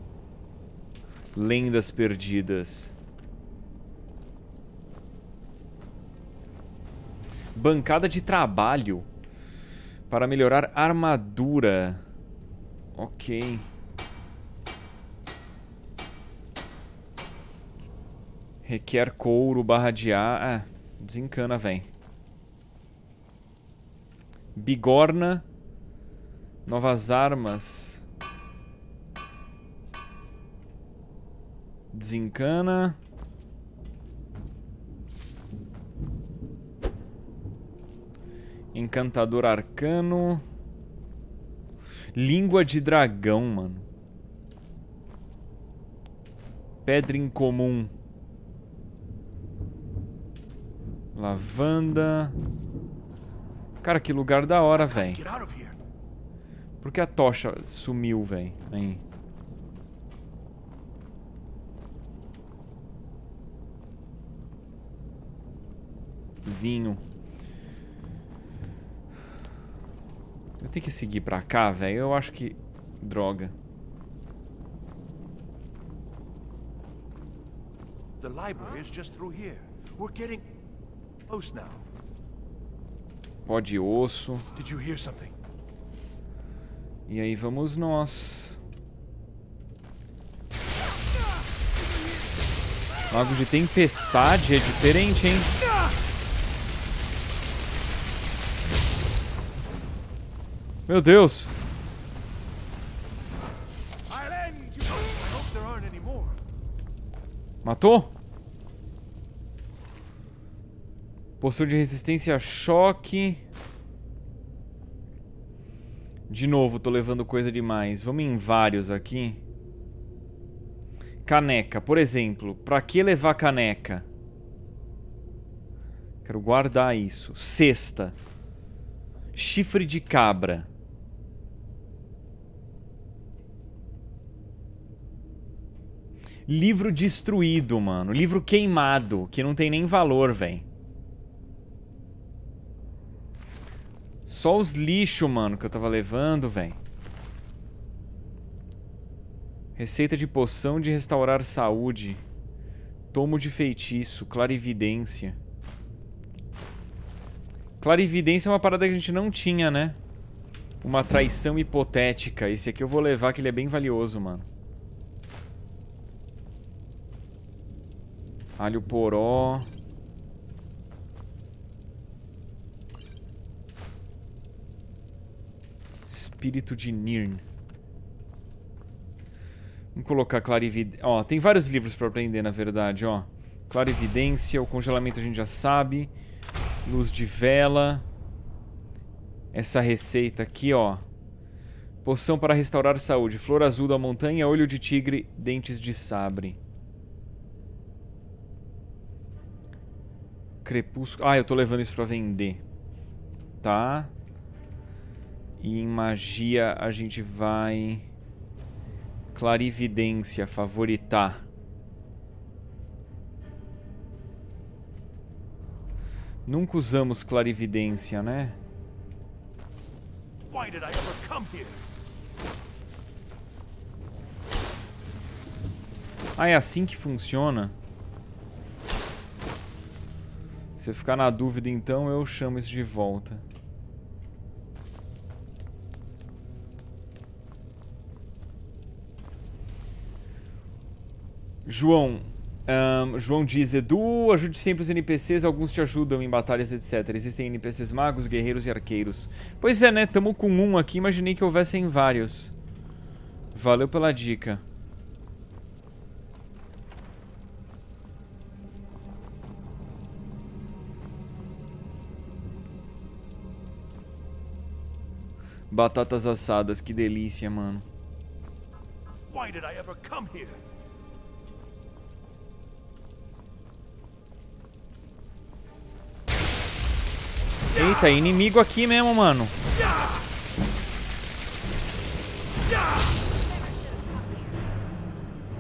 Lendas perdidas. Bancada de trabalho. Para melhorar armadura. Ok. Requer couro, barra de ar. Ah, desencana, vem. Bigorna. Novas armas. Desencana. Encantador arcano. Língua de dragão, mano. Pedra incomum. Lavanda. Cara, que lugar da hora, velho. Por que a tocha sumiu, velho? Aí. Vinho. Eu tenho que seguir pra cá, velho. Eu acho que... Droga. The library is just through here. We're getting close now. Pó de osso. Did you hear something? E aí vamos nós. Mago de Tempestade é diferente, hein? Meu Deus! Matou? Poção de resistência a choque. De novo, tô levando coisa demais. Vamos em vários aqui. Caneca, por exemplo. Pra que levar caneca? Quero guardar isso. Cesta. Chifre de cabra. Livro destruído, mano. Livro queimado, que não tem nem valor, velho. Só os lixo, mano, que eu tava levando, velho. Receita de poção de restaurar saúde. Tomo de feitiço. Clarividência. Clarividência é uma parada que a gente não tinha, né? Uma traição hipotética. Esse aqui eu vou levar, que ele é bem valioso, mano. Alho poró. Espírito de Nirn. Vamos colocar clarividência. Ó, tem vários livros pra aprender, na verdade, ó. Clarividência, o congelamento a gente já sabe. Luz de vela. Essa receita aqui, ó. Poção para restaurar saúde. Flor azul da montanha, olho de tigre, dentes de sabre. Crepúsculo. Ah, eu tô levando isso pra vender. Tá. E em magia a gente vai... Clarividência, favoritar. Nunca usamos clarividência, né? Por que eu vim aqui? Ah, é assim que funciona? Se eu ficar na dúvida, então, eu chamo isso de volta. João. João diz, Edu, ajude sempre os NPCs, alguns te ajudam em batalhas, etc. Existem NPCs magos, guerreiros e arqueiros. Pois é, né? Tamo com um aqui, imaginei que houvessem vários. Valeu pela dica. Batatas assadas, que delícia, mano. Por que eu nunca vim aqui? Eita, inimigo aqui mesmo, mano.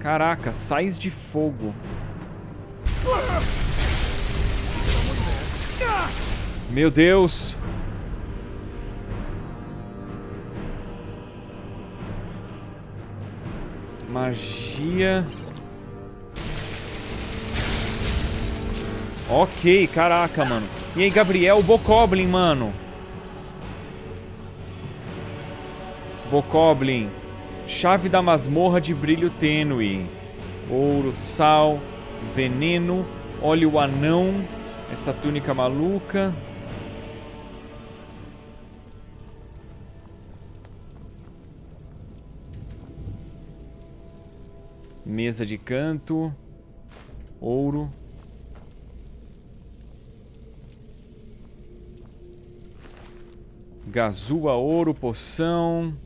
Caraca, sais de fogo. Meu Deus. Magia. Ok, caraca, mano. E aí, Gabriel, Bokoblin, mano. Bokoblin. Chave da masmorra de brilho tênue. Ouro, sal, veneno, óleo anão. Essa túnica maluca. Mesa de canto. Ouro. Gazua, ouro, poção.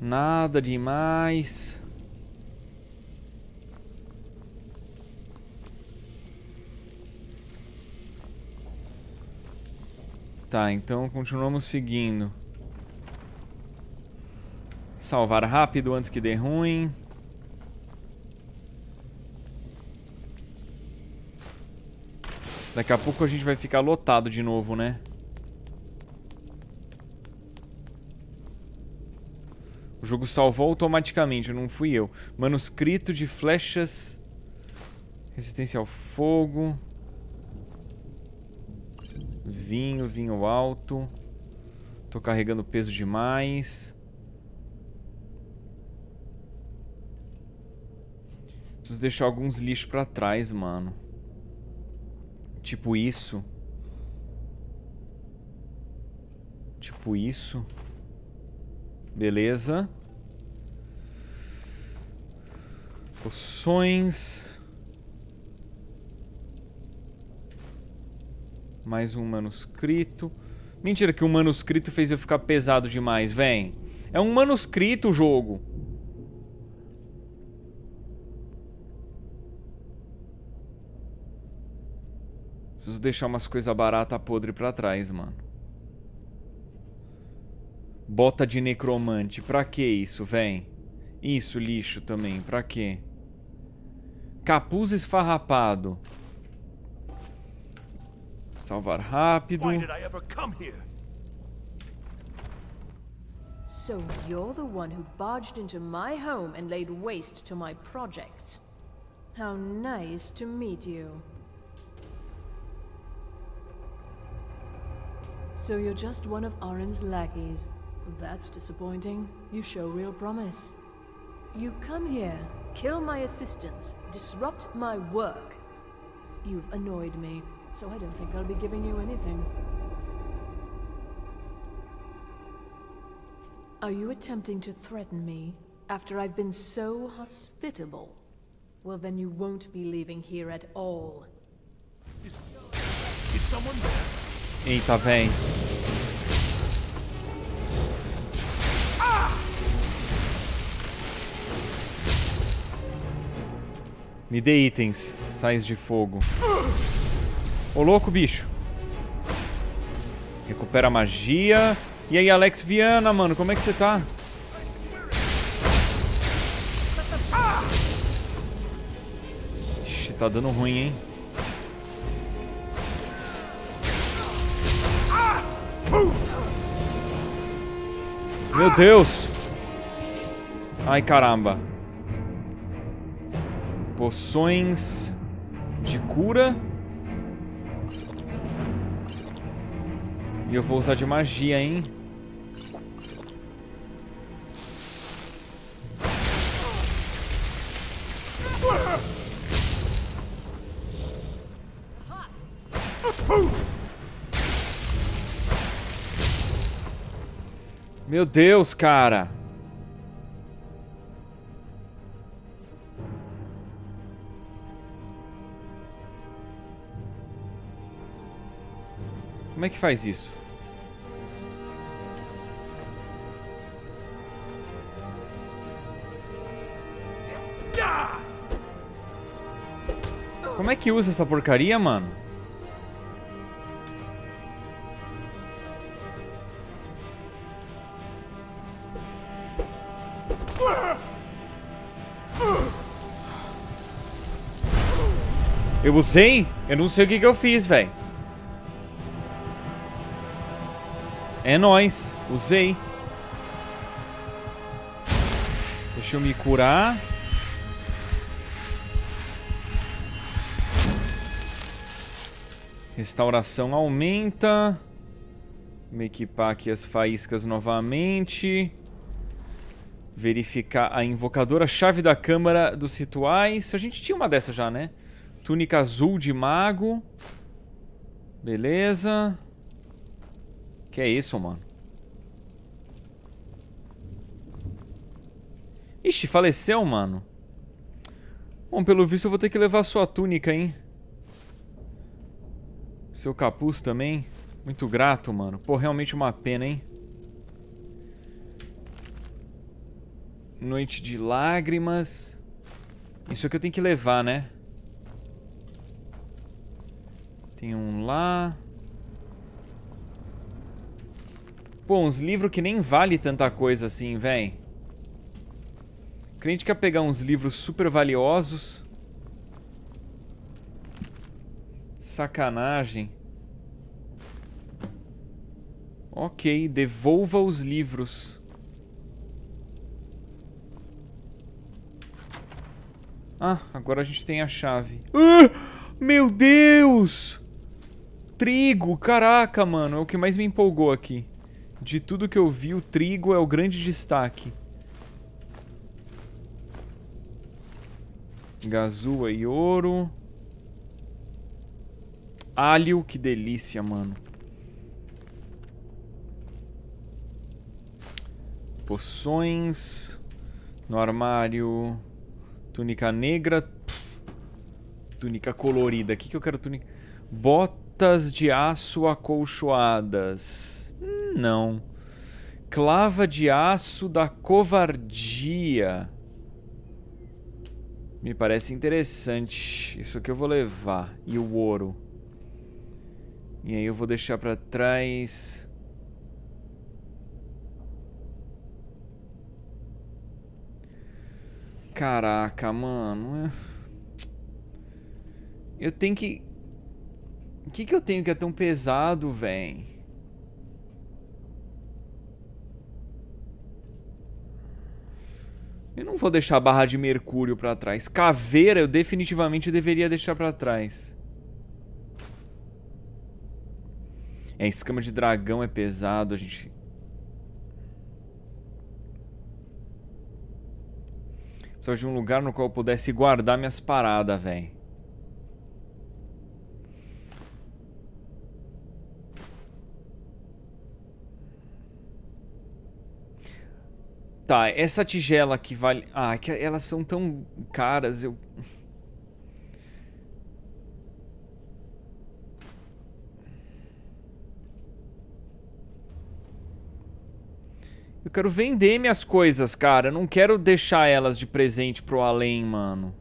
Nada demais. Tá, então continuamos seguindo. Salvar rápido antes que dê ruim. Daqui a pouco a gente vai ficar lotado de novo, né? O jogo salvou automaticamente, não fui eu. Manuscrito de flechas. Resistência ao fogo. Vinho, vinho alto. Tô carregando peso demais. Preciso deixar alguns lixos pra trás, mano. Tipo isso. Tipo isso. Beleza. Poções. Mais um manuscrito. Mentira que o manuscrito fez eu ficar pesado demais, véi. É um manuscrito o jogo. Preciso deixar umas coisas baratas, podre pra trás, mano. Bota de necromante. Pra que isso, véi? Isso, lixo também. Pra quê? Capuz esfarrapado. Salvar rápido. So you're the one who barged into my home and laid waste to my projects. How nice to meet you. So you're just one of Arran's lackeys. That's disappointing. You show real promise. You come here, kill my assistants, disrupt my work. You've annoyed me. So I don't think I'll be giving you anything. Are you attempting to threaten me after I've been so hospitable? Well, then you won't be leaving here at all. Is someone there? Eita, véi. Me dê itens, sais de fogo. Ô, louco, bicho. Recupera a magia. E aí, Alex Viana, mano, como é que você tá? Ixi, tá dando ruim, hein? Meu Deus! Ai, caramba. Poções de cura. E eu vou usar de magia, hein? Meu Deus, cara! Como é que faz isso? Como é que usa essa porcaria, mano? Eu usei? Eu não sei o que eu fiz, velho. É nóis, usei. Deixa eu me curar. Restauração aumenta. Vou equipar aqui as faíscas novamente. Verificar a invocadora. Chave da câmara dos rituais. A gente tinha uma dessa já, né? Túnica azul de mago. Beleza. Que é isso, mano? Ixi, faleceu, mano. Bom, pelo visto eu vou ter que levar a sua túnica, hein? Seu capuz também. Muito grato, mano. Pô, realmente uma pena, hein? Noite de lágrimas. Isso aqui eu tenho que levar, né? Tem um lá. Pô, uns livros que nem vale tanta coisa assim, véi. Crente quer pegar uns livros super valiosos. Sacanagem. Ok, devolva os livros. Ah, agora a gente tem a chave. Ah, meu Deus! Trigo, caraca, mano. É o que mais me empolgou aqui. De tudo que eu vi, o trigo é o grande destaque. Gazua e ouro. Alho, que delícia, mano. Poções. No armário. Túnica negra. Pff. Túnica colorida. O que que eu quero? Túnica... Botas de aço acolchoadas. Não. Clava de aço da covardia. Me parece interessante. Isso aqui eu vou levar. E o ouro. E aí eu vou deixar pra trás. Caraca, mano. Eu tenho que... O que que eu tenho que é tão pesado, véi? Eu não vou deixar a barra de mercúrio pra trás. Caveira eu definitivamente deveria deixar pra trás. É, escama de dragão é pesado, a gente... Precisava de um lugar no qual eu pudesse guardar minhas paradas, velho. Tá, essa tigela que vale... Ah, que elas são tão caras, eu... Eu quero vender minhas coisas, cara. Eu não quero deixar elas de presente pro além, mano.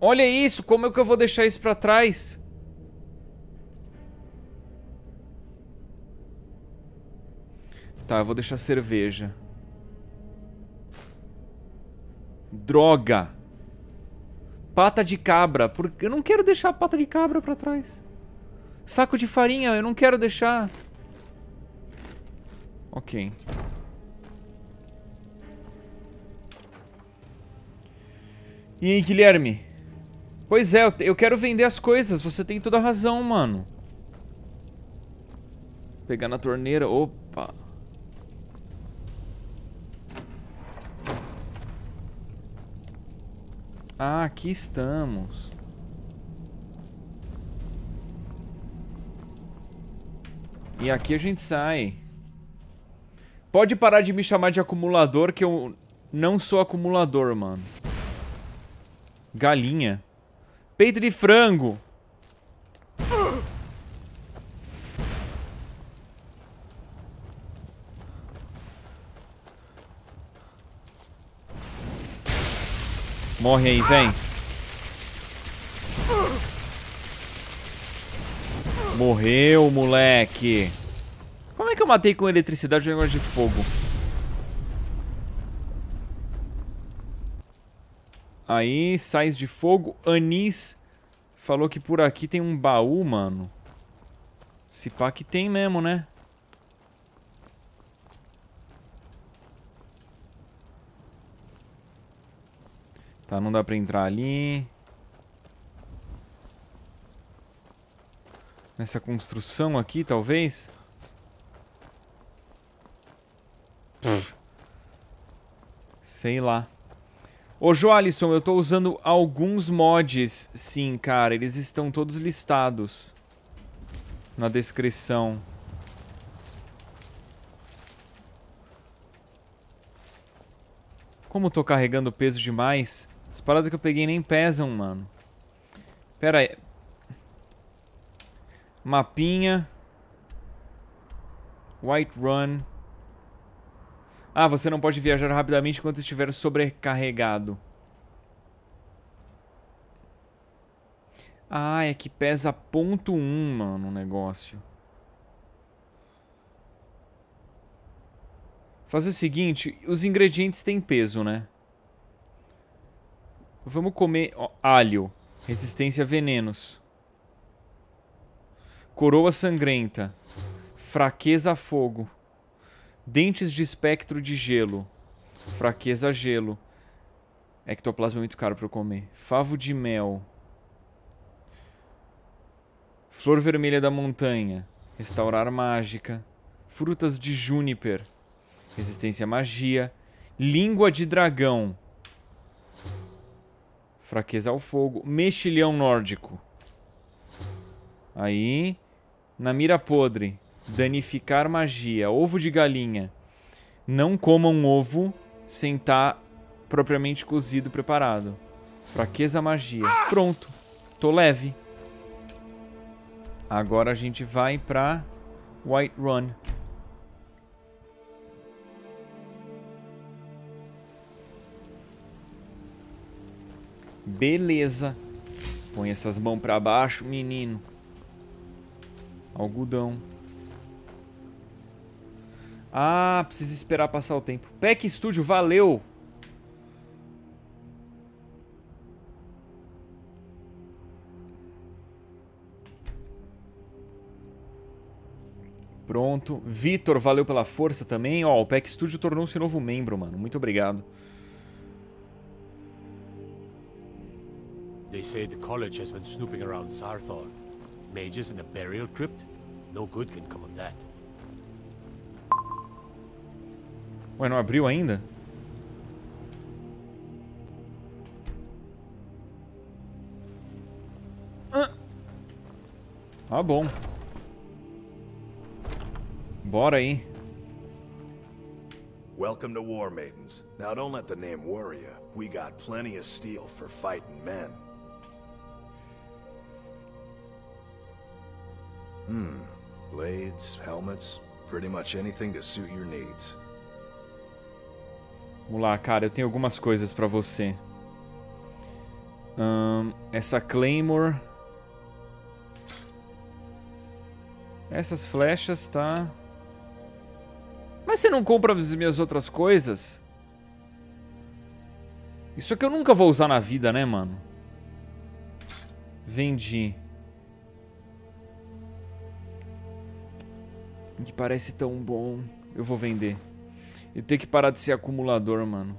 Olha isso, como é que eu vou deixar isso pra trás? Tá, eu vou deixar cerveja. Droga! Pata de cabra. Eu não quero deixar a pata de cabra pra trás. Saco de farinha, eu não quero deixar. Ok. E aí, Guilherme? Pois é, eu quero vender as coisas. Você tem toda a razão, mano. Pegar na torneira. Opa. Ah, aqui estamos. E aqui a gente sai. Pode parar de me chamar de acumulador, que eu não sou acumulador, mano. Galinha. Peito de frango. Morre aí, vem. Morreu, moleque. Como é que eu matei com eletricidade o negócio de fogo? Aí, sais de fogo. Anis falou que por aqui tem um baú, mano. Se pá que tem mesmo, né? Tá, não dá pra entrar ali. Nessa construção aqui, talvez. Sei lá. Ô, Joalisson, eu tô usando alguns mods. Sim, cara, eles estão todos listados na descrição. Como eu tô carregando peso demais... As paradas que eu peguei nem pesam, mano. Pera aí. Mapinha. White Run. Ah, você não pode viajar rapidamente enquanto estiver sobrecarregado. Ah, é que pesa 0.1, mano, o negócio. Fazer o seguinte, os ingredientes têm peso, né? Vamos comer, ó, alho, resistência a venenos, coroa sangrenta, fraqueza a fogo, dentes de espectro de gelo, fraqueza a gelo, ectoplasma é muito caro pra eu comer, favo de mel, flor vermelha da montanha, restaurar mágica, frutas de júniper, Resistência à magia. Língua de dragão. Fraqueza ao fogo. Mexilhão nórdico. Aí. Na mira podre. Danificar magia. Ovo de galinha. Não coma um ovo sem estar propriamente cozido, preparado. Fraqueza à magia. Pronto. Tô leve. Agora a gente vai pra Whiterun. Beleza. Põe essas mãos pra baixo, menino. Algodão. Ah, preciso esperar passar o tempo. Pack Studio, valeu! Pronto. Vitor, valeu pela força também. Ó, o Pack Studio tornou-se novo membro, mano. Muito obrigado. They say the college has been snooping around Sarthor. Mages in a burial crypt? No good can come of that. Ué, não abriu ainda? Ah, bom. Bora aí. Welcome to War Maidens. Now don't let the name worry you. We got plenty of steel for fighting men. Blades, helmets, pretty much anything to suit your needs. Vamos lá, cara, eu tenho algumas coisas pra você. Essa Claymore. Essas flechas, tá? Mas você não compra as minhas outras coisas? Isso aqui eu nunca vou usar na vida, né, mano? Vendi. Que parece tão bom. Eu vou vender. Eu tenho que parar de ser acumulador, mano.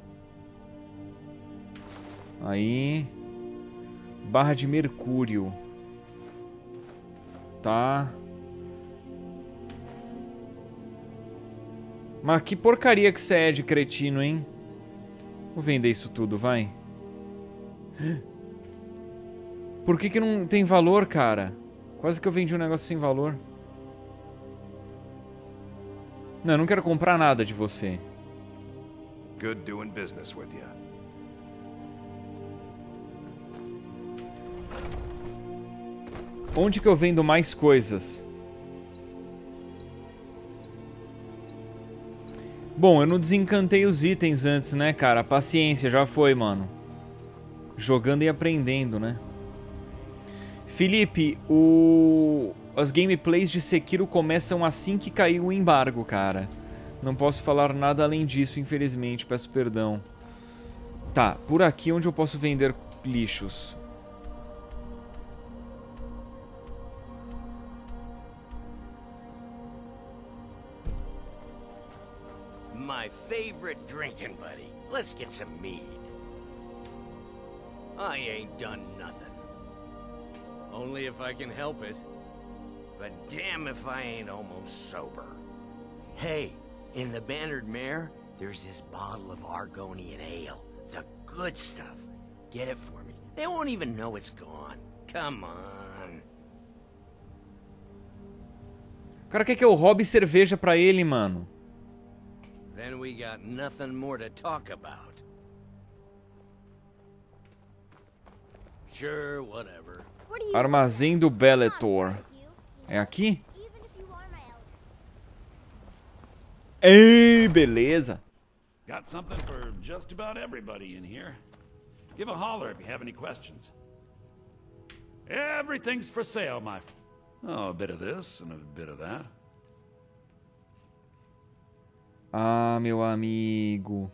Aí. Barra de mercúrio. Tá. Mas que porcaria que você é de cretino, hein? Vou vender isso tudo, vai. Por que que não tem valor, cara? Quase que eu vendi um negócio sem valor. Não, eu não quero comprar nada de você. Good doing business with you. Onde que eu vendo mais coisas? Bom, eu não desencantei os itens antes, né, cara? Paciência, já foi, mano. Jogando e aprendendo, né? Felipe, as gameplays de Sekiro começam assim que caiu o embargo, cara. Não posso falar nada além disso, infelizmente. Peço perdão. Tá, por aqui onde eu posso vender lixos. My favorite drinking buddy. Let's get some mead. I ain't done nothing. Only if I can help it. But damn if I ain't almost sober. Hey, in the Bannered Mare, there's this bottle of Argonian ale. The good stuff. Get it for me. They won't even know it's gone. Come on. O cara quer que eu roube cerveja pra ele, mano. Then we got nothing more to talk about. Sure, whatever. Armazém do Bellator. É aqui? Ei, beleza. Got something for just about everybody in here. Give a holler if you have any questions. Everything's for sale, my friend. Oh, a bit of this and a bit of that. Ah, meu amigo.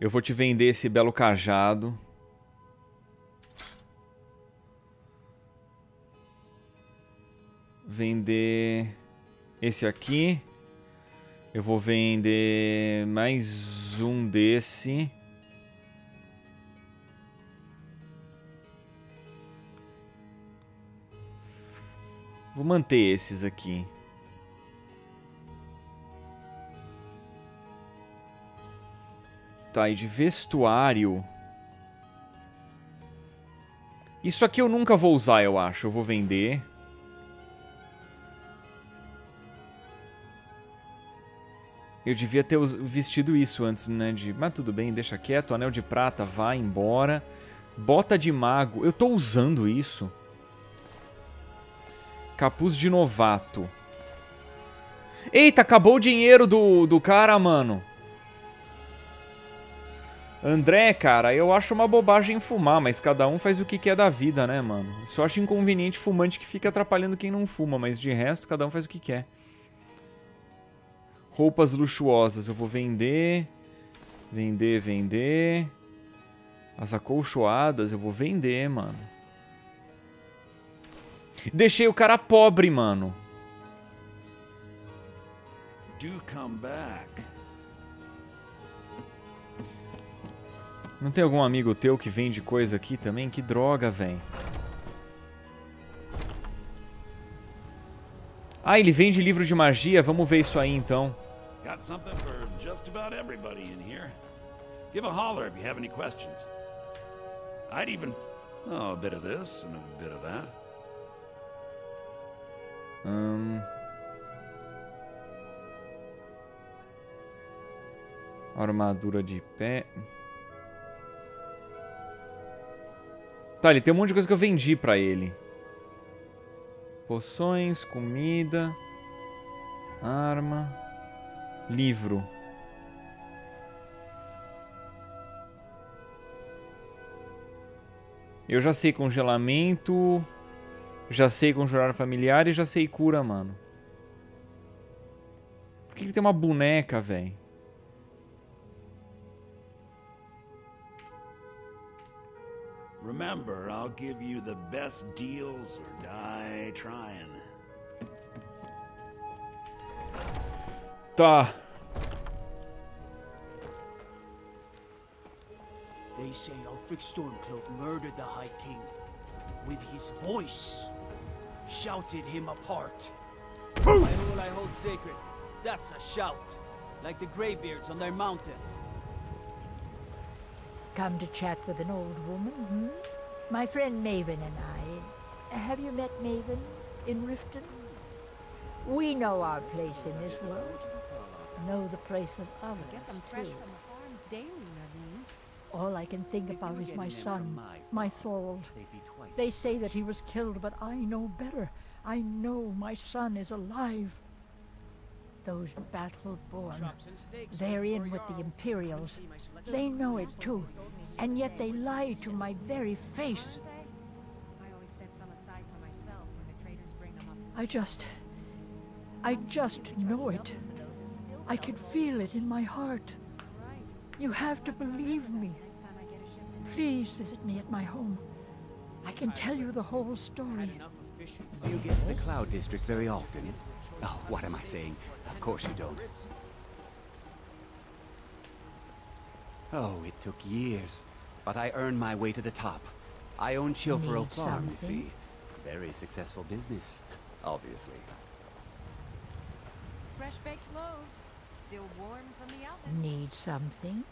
Eu vou te vender esse belo cajado. Vender esse aqui. Eu vou vender mais um desse. Vou manter esses aqui. Tá, e de vestuário... Isso aqui eu nunca vou usar, eu acho. Eu vou vender. Eu devia ter vestido isso antes, né? Mas tudo bem, deixa quieto. Anel de prata, vai embora. Bota de mago. Eu tô usando isso. Capuz de novato. Eita, acabou o dinheiro do cara, mano. André, cara, eu acho uma bobagem fumar, mas cada um faz o que quer da vida, né, mano? Só acho inconveniente fumante que fica atrapalhando quem não fuma, mas de resto, cada um faz o que quer. Roupas luxuosas, eu vou vender. Vender. As acolchoadas, eu vou vender, mano. Deixei o cara pobre, mano. Do come back. Não tem algum amigo teu que vende coisa aqui também? Que droga, velho. Ah, ele vende livro de magia. Vamos ver isso aí, então. Armadura de pé... Tá, ele tem um monte de coisa que eu vendi pra ele. Poções, comida, arma, livro. Eu já sei congelamento, já sei conjurar familiar e já sei cura, mano. Por que ele tem uma boneca, velho? Remember, I'll give you the best deals or die trying. Tá. They say Ulfric Stormcloak murdered the High King with his voice, shouted him apart. By all I hold sacred, that's a shout, like the graybeards on their mountain. Come to chat with an old woman, hmm? My friend Maven and I. Have you met Maven in Riften? We know our place in this world. Know the place of others, too. All I can think about is my son, my Thorold. They say that he was killed, but I know better. I know my son is alive. Those battle-born, they're in with the Imperials. They know it too, and yet they lie to my very face. I just know it. I can feel it in my heart. You have to believe me. Please visit me at my home. I can tell you the whole story. Do you get to the Cloud District very often? Oh, what am I saying? Of course you don't. Oh, it took years, but I earned my way to the top. I own Chilfero Farm, you see. Very successful business, obviously. Fresh baked loaves, still warm from the oven. Need something?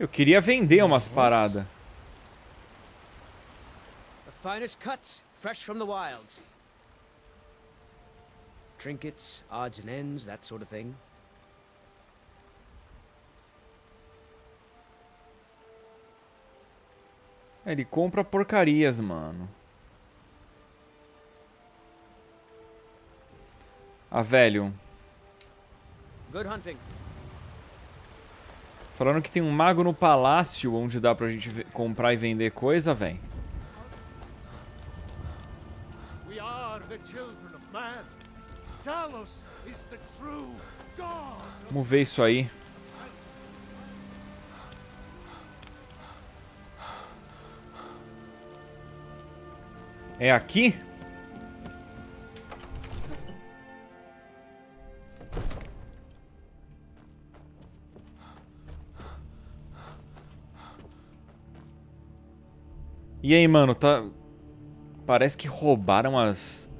Eu queria vender umas paradas. Finest cuts, fresh from the wilds. Trinkets, odds and ends, that sort of thing. Ele compra porcarias, mano. Ah, velho. Good hunting. Falando que tem um mago no palácio onde dá pra gente comprar e vender coisa, velho. Vamos ver isso aí. É aqui? E aí, mano, tá... Parece que roubaram as...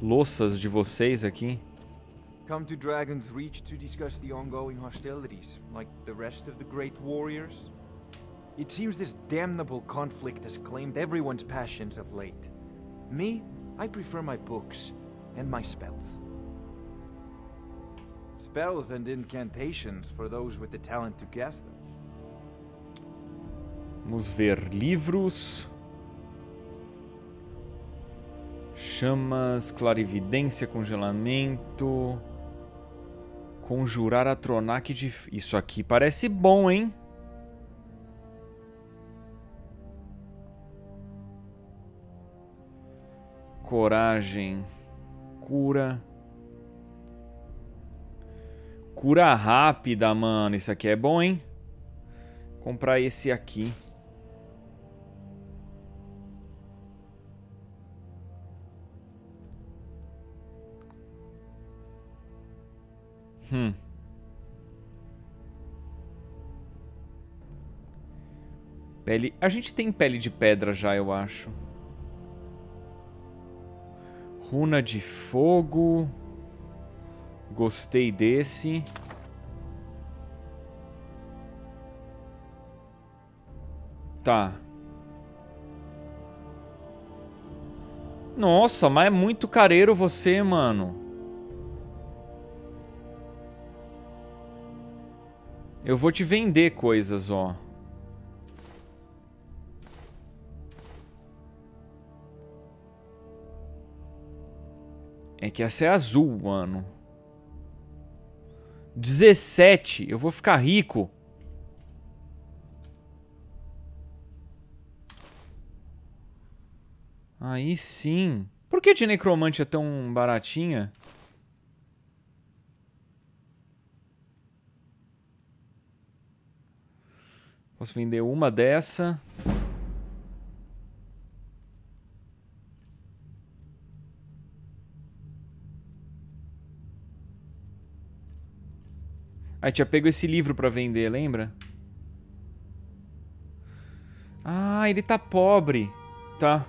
louças de vocês aqui. come to Dragon's Reach to discuss the ongoing hostilities, like the rest of the great warriors. It seems this damnable conflict has claimed everyone's passions of late. Me, I prefer my books and my spells. Spells and incantations for those with the talent to guess them. Vamos ver livros. Chamas, clarividência, congelamento. Conjurar a Tronac de... Isso aqui parece bom, hein? Coragem. Cura. Cura rápida, mano. Isso aqui é bom, hein? Comprar esse aqui. Pele... A gente tem pele de pedra já, eu acho. Runa de fogo. Gostei desse. Tá. Nossa, mas é muito careiro você, mano. Eu vou te vender coisas, ó. É que essa é azul, mano. 17. Eu vou ficar rico. Aí sim. Por que de necromante é tão baratinha? Posso vender uma dessa. Aí tinha pego esse livro pra vender, lembra? Ah, ele tá pobre. Tá.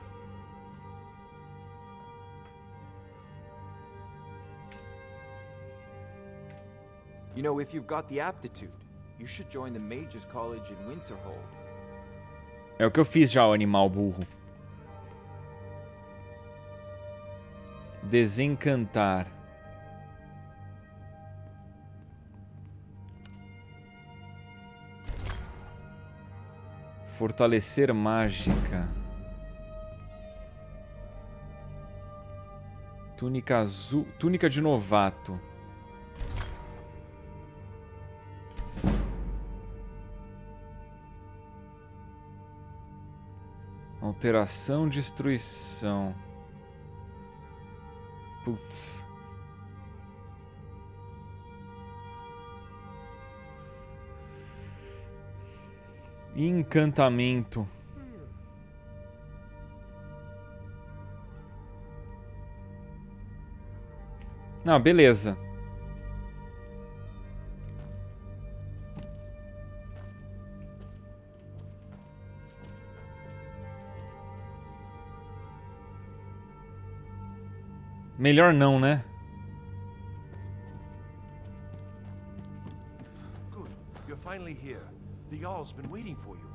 You know, if you've got the aptitude. You should join the Mage's College in Winterhold. É o que eu fiz já, o animal burro. Desencantar. Fortalecer mágica. Túnica azul, túnica de novato. Alteração, destruição. Putz. Encantamento. Não, beleza. Melhor não, né? Good. You're finally here. The Jarl's been waiting for you.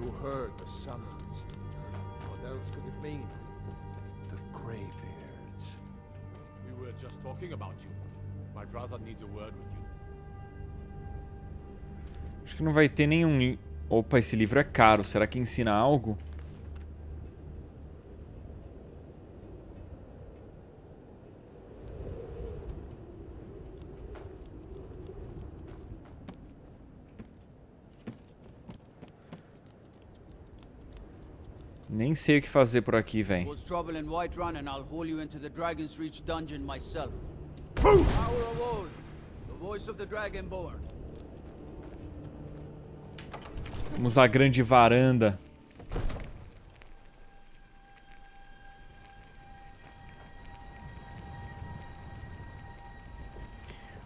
You heard the summons. What else could it mean? The Greybeards. We were just talking about you. My brother needs a word with you. Acho que não vai ter nenhum. Opa, esse livro é caro. Será que ensina algo? Nem sei o que fazer por aqui, velho. Vamos à grande varanda.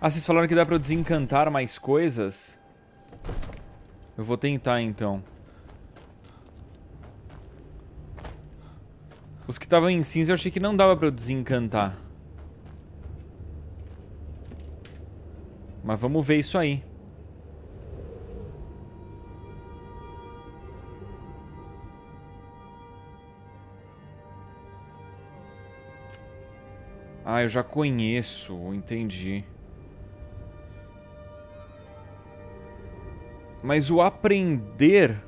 Ah, vocês falaram que dá pra eu desencantar mais coisas? Eu vou tentar, então. Os que estavam em cinza eu achei que não dava pra eu desencantar. Mas vamos ver isso aí. Ah, eu já conheço, entendi. Mas o aprender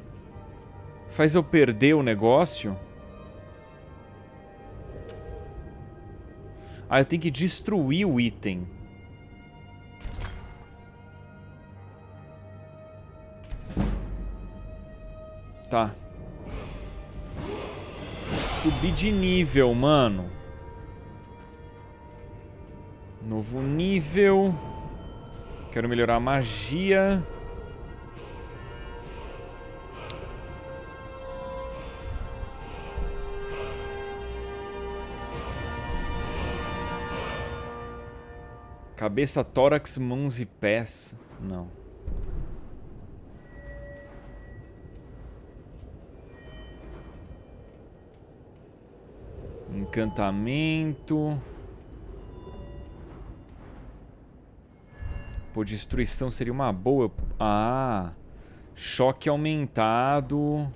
faz eu perder o negócio? Ah, eu tenho que destruir o item. Tá. Subir de nível, mano. Novo nível. Quero melhorar a magia. Cabeça, tórax, mãos e pés. Não. Encantamento. Pô, destruição seria uma boa. Ah, choque aumentado.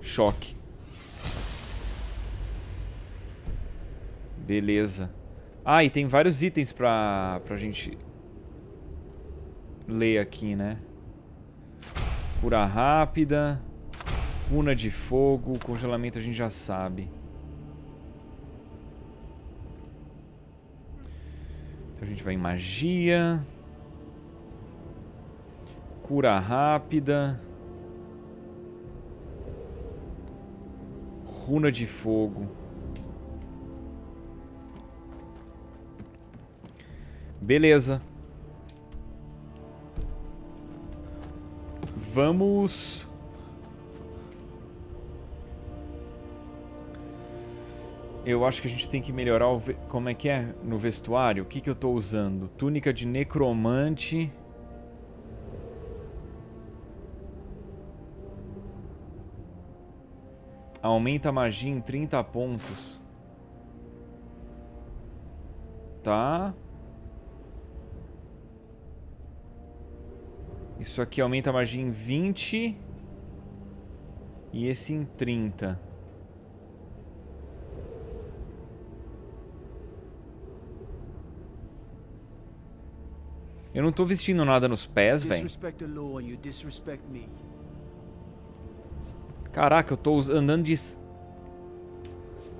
Choque. Beleza. Ah, e tem vários itens pra gente ler aqui, né? Cura rápida. Runa de fogo. Congelamento a gente já sabe. Então a gente vai em magia. Cura rápida. Runa de fogo. Beleza. Vamos... Eu acho que a gente tem que melhorar o... Como é que é? No vestuário? O que que eu tô usando? Túnica de necromante. Aumenta a magia em 30 pontos. Tá. Isso aqui aumenta a magia em 20. E esse em 30. Eu não tô vestindo nada nos pés, velho. Caraca, eu tô andando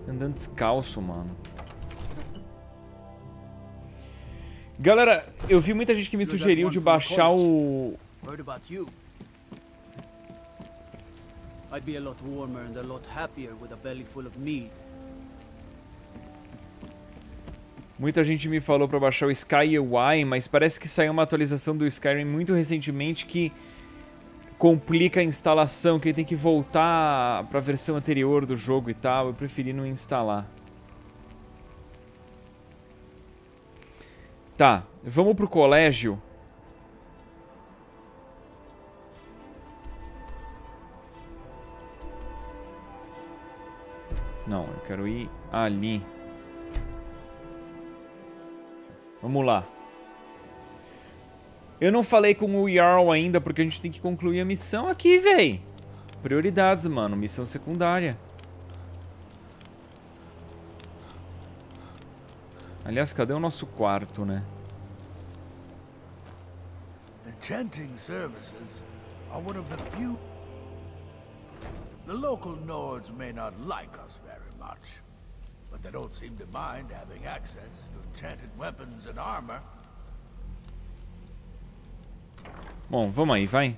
andando descalço, mano. Galera, eu vi muita gente que me sugeriu de baixar o... Muita gente me falou pra baixar o Sky UI, mas parece que saiu uma atualização do Skyrim muito recentemente que complica a instalação, que tem que voltar pra versão anterior do jogo e tal. Eu preferi não instalar. Tá, vamos pro colégio. Não, eu quero ir ali. Vamos lá. Eu não falei com o Jarl ainda, porque a gente tem que concluir a missão aqui, véi. Prioridades, mano. Missão secundária. Aliás, cadê o nosso quarto, né? Enchanting services are one of the few. The local Nords may not like us very much. But they don't seem to mind having access to enchanted weapons and armor. Bom, vamos aí, vai.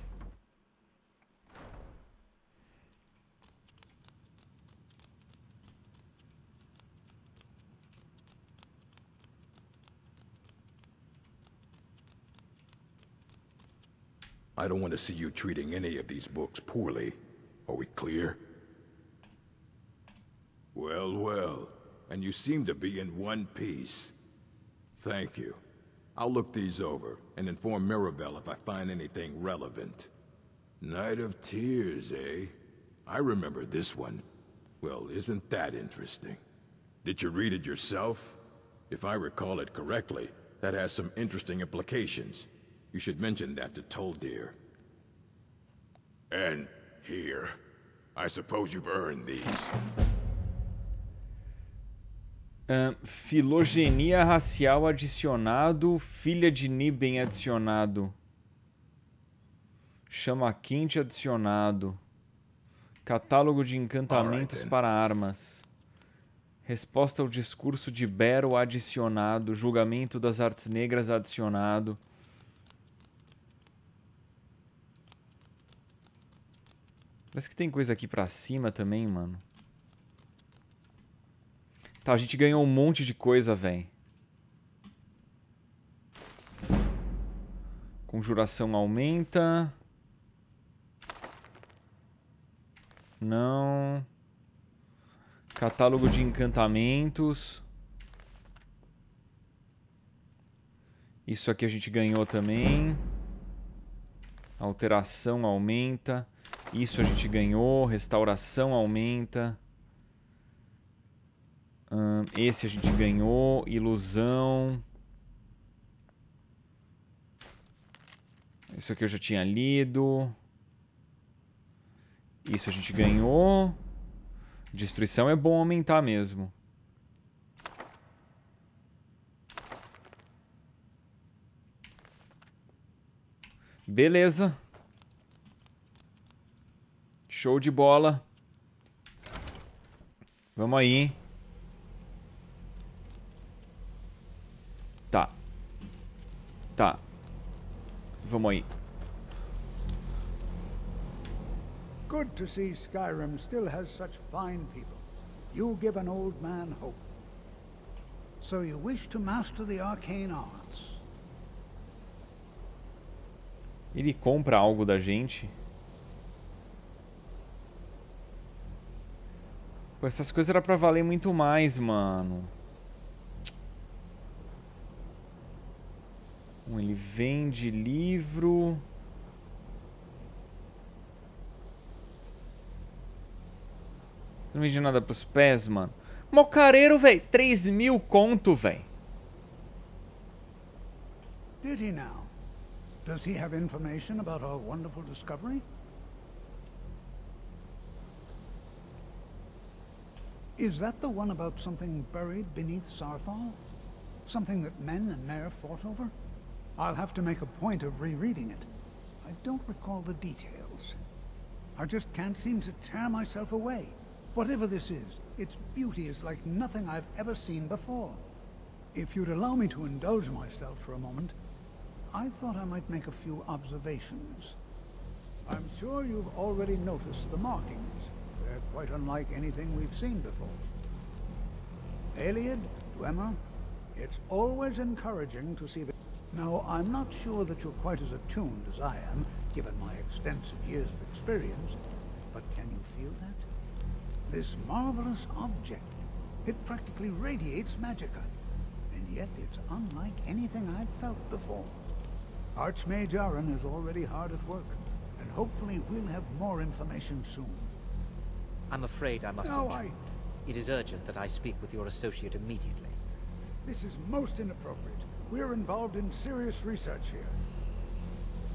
I don't want to see you treating any of these books poorly. Are we clear? Well, well. And you seem to be in one piece. Thank you. I'll look these over and inform Mirabelle if I find anything relevant. Night of Tears, eh? I remember this one. Well, isn't that interesting? Did you read it yourself? If I recall it correctly, that has some interesting implications. You should mention that to Tolfdir. And here. I suppose you've earned these. Filogenia racial adicionado, filha de Nibben adicionado. Chama quente adicionado. Catálogo de encantamentos para armas. Resposta ao discurso de Bero adicionado. Julgamento das artes negras adicionado. Parece que tem coisa aqui pra cima também, mano. Tá, a gente ganhou um monte de coisa, velho. Conjuração aumenta. Não. Catálogo de encantamentos. Isso aqui a gente ganhou também. Alteração aumenta. Isso a gente ganhou. Restauração aumenta. Esse a gente ganhou. Ilusão. Isso aqui eu já tinha lido. Isso a gente ganhou. Destruição é bom aumentar mesmo. Beleza. Show de bola. Vamos aí. Tá. Tá. Vamos aí. Good to see Skyrim still has such fine people. You give an old man hope. So you wish to master the arcane arts. Ele compra algo da gente. Pô, essas coisas era pra valer muito mais, mano. Ele vende livro. Não vende nada pros pés, mano. Malcareiro, velho. 3.000 conto, velho. Did he now? Does he have information about our wonderful discovery? Is that the one about something buried beneath Sarthal? Something that men and mare fought over? I'll have to make a point of rereading it. I don't recall the details. I just can't seem to tear myself away. Whatever this is, its beauty is like nothing I've ever seen before. If you'd allow me to indulge myself for a moment, I thought I might make a few observations. I'm sure you've already noticed the markings. They're quite unlike anything we've seen before. Aeliad, Dwemer, it's always encouraging to see the... Now, I'm not sure that you're quite as attuned as I am, given my extensive years of experience, but can you feel that? This marvelous object, it practically radiates magicka, and yet it's unlike anything I've felt before. Archmage Arran is already hard at work, and hopefully we'll have more information soon. I'm afraid I must intrude. It is urgent that I speak with your associate immediately. This is most inappropriate. We're involved in serious research here.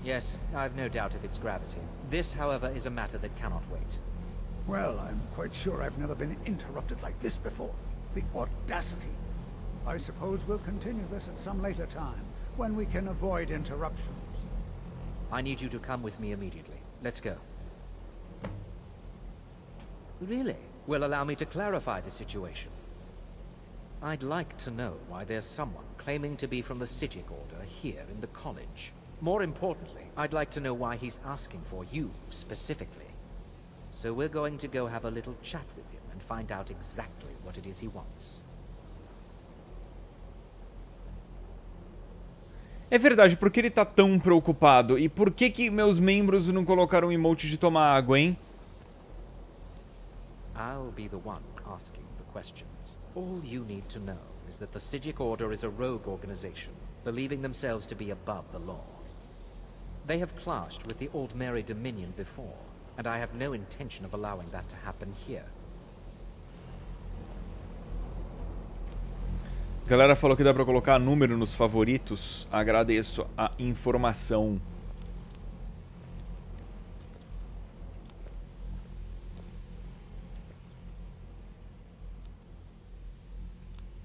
Yes, I've no doubt of its gravity. This, however, is a matter that cannot wait. Well, I'm quite sure I've never been interrupted like this before. The audacity. I suppose we'll continue this at some later time, when we can avoid interruptions. I need you to come with me immediately. Let's go. Really? Well, allow me to clarify the situation. I'd like to know why there's someone claiming to be from the Psijic Order here in the college. More importantly, I'd like to know why he's asking for you, specifically. So we're going to go have a little chat with him and find out exactly what it is he wants. É verdade, por que ele tá tão preocupado? E por que que meus membros não colocaram um emote de tomar água, hein? I'll be the one asking the questions. All you need to know is that the Psijic Order is a rogue organization, believing themselves to be above the law. They have clashed with the Aldmeri Dominion before, and I have no intention of allowing that to happen here. A galera falou que dá pra colocar número nos favoritos. Agradeço a informação.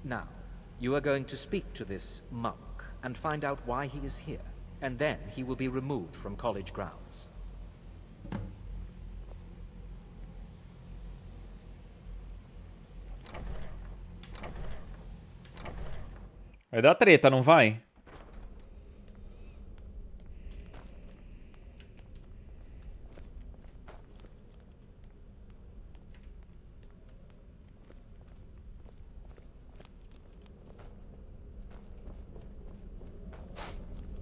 Now, you are going to speak to this monk and find out why he is here, and then he will be removed from college grounds. Vai dar treta, não vai?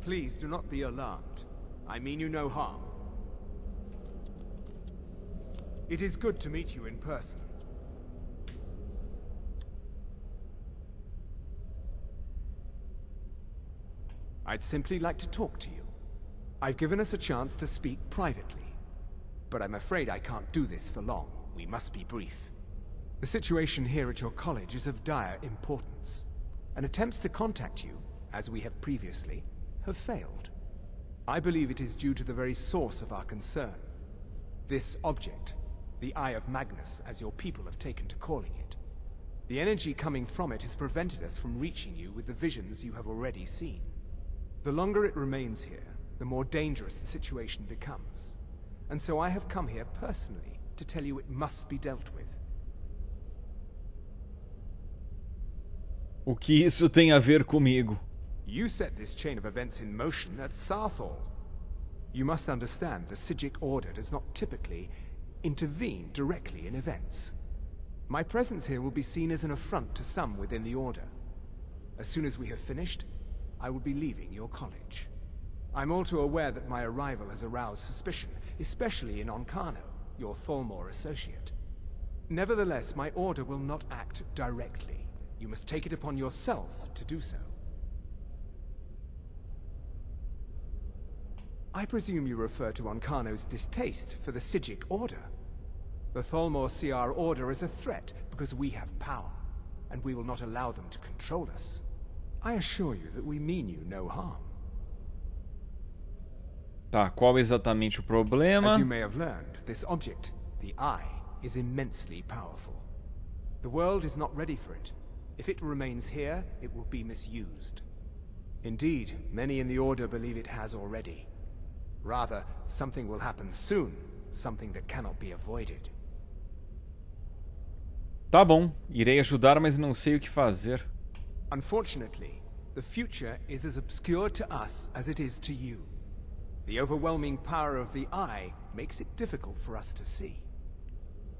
Please do not be alarmed. I mean you no harm. It is good to meet you in person. I'd simply like to talk to you. I've given us a chance to speak privately, but I'm afraid I can't do this for long. We must be brief. The situation here at your college is of dire importance, and attempts to contact you, as we have previously, have failed. I believe it is due to the very source of our concern. This object, the Eye of Magnus, as your people have taken to calling it. The energy coming from it has prevented us from reaching you with the visions you have already seen. The longer it remains here, the more dangerous the situation becomes. And so I have come here personally to tell you it must be dealt with. O que isso tem a ver comigo? You set this chain of events in motion at Sarthor. You must understand the Psijic Order does not typically intervene directly in events. My presence here will be seen as an affront to some within the Order. As soon as we have finished, I will be leaving your college. I'm also aware that my arrival has aroused suspicion, especially in Ancano, your Thalmor associate. Nevertheless, my Order will not act directly. You must take it upon yourself to do so. I presume you refer to Ancano's distaste for the Psijic Order. The Thalmor see our Order as a threat because we have power, and we will not allow them to control us. I assure you that we mean you no harm. Tá, qual exatamente o problema? As you may have learned, this object, the Eye, is immensely powerful. The world is not ready for it. If it remains here, it will be misused. Indeed, many in the Order believe it has already. Rather, something will happen soon, something that cannot be avoided. Tá bom, irei ajudar, mas não sei o que fazer. Unfortunately, the future is as obscure to us as it is to you. The overwhelming power of the Eye makes it difficult for us to see.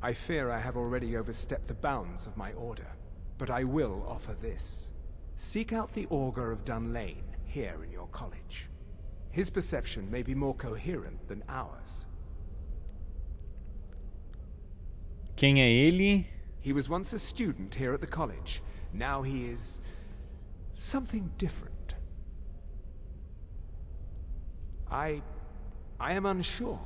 I fear I have already overstepped the bounds of my Order, but I will offer this. Seek out the Augur of Dunlane here in your college. His perception may be more coherent than ours. Quem é ele? He was once a student here at the college. Now he is something different. I am unsure.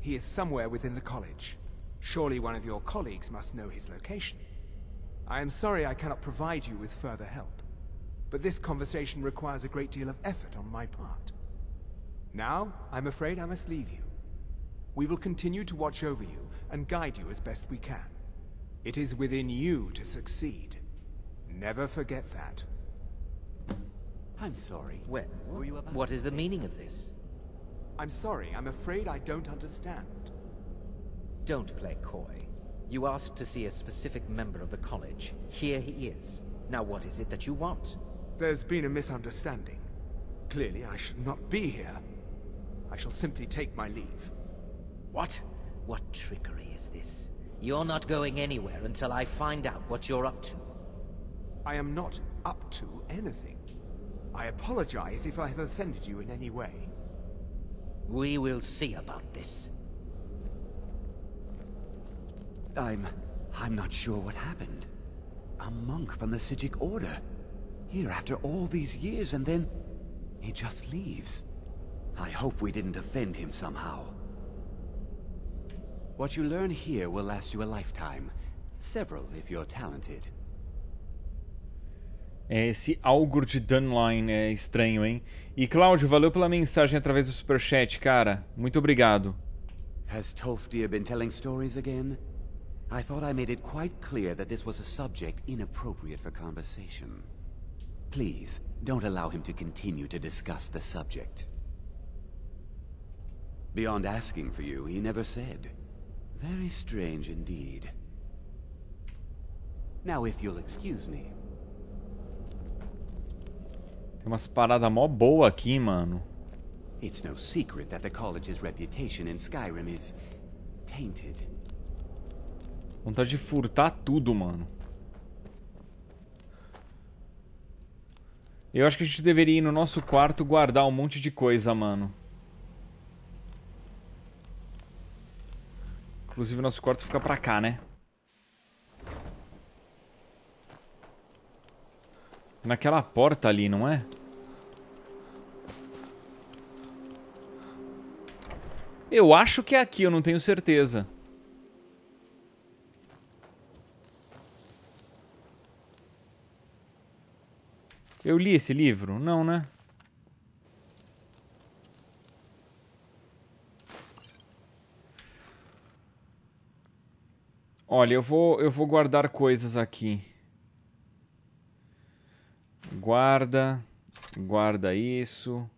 He is somewhere within the college. Surely one of your colleagues must know his location. I am sorry I cannot provide you with further help, but this conversation requires a great deal of effort on my part. Now, I'm afraid I must leave you. We will continue to watch over you and guide you as best we can. It is within you to succeed. Never forget that. I'm sorry. Well, what is the meaning of this? I'm sorry, I'm afraid I don't understand. Don't play coy. You asked to see a specific member of the college. Here he is. Now what is it that you want? There's been a misunderstanding. Clearly I should not be here. I shall simply take my leave. What? What trickery is this? You're not going anywhere until I find out what you're up to. I am not up to anything. I apologize if I have offended you in any way. We will see about this. I'm not sure what happened. A monk from the Psijic Order. Here after all these years, and then he just leaves. I hope we didn't offend him somehow. What you learn here will last you a lifetime. Several if you're talented. Esse Augur de Dunlane é estranho, hein? E Cláudio, valeu pela mensagem através do superchat, cara. Muito obrigado. Has Tolfdir been telling stories again? I thought I made it quite clear that this was a subject inappropriate for conversation. Please, don't allow him to continue to discuss the subject. Beyond asking for you, he never said. Very strange indeed. Now if you'll excuse me. Tem umas paradas mó boa aqui, mano. It's no secret that the college's reputation in Skyrim is tainted. Vontade de furtar tudo, mano. Eu acho que a gente deveria ir no nosso quarto guardar um monte de coisa, mano. Inclusive, nosso quarto fica pra cá, né? Naquela porta ali, não é? Eu acho que é aqui, eu não tenho certeza. Eu li esse livro? Não, né? Olha, eu vou guardar coisas aqui. Guarda isso.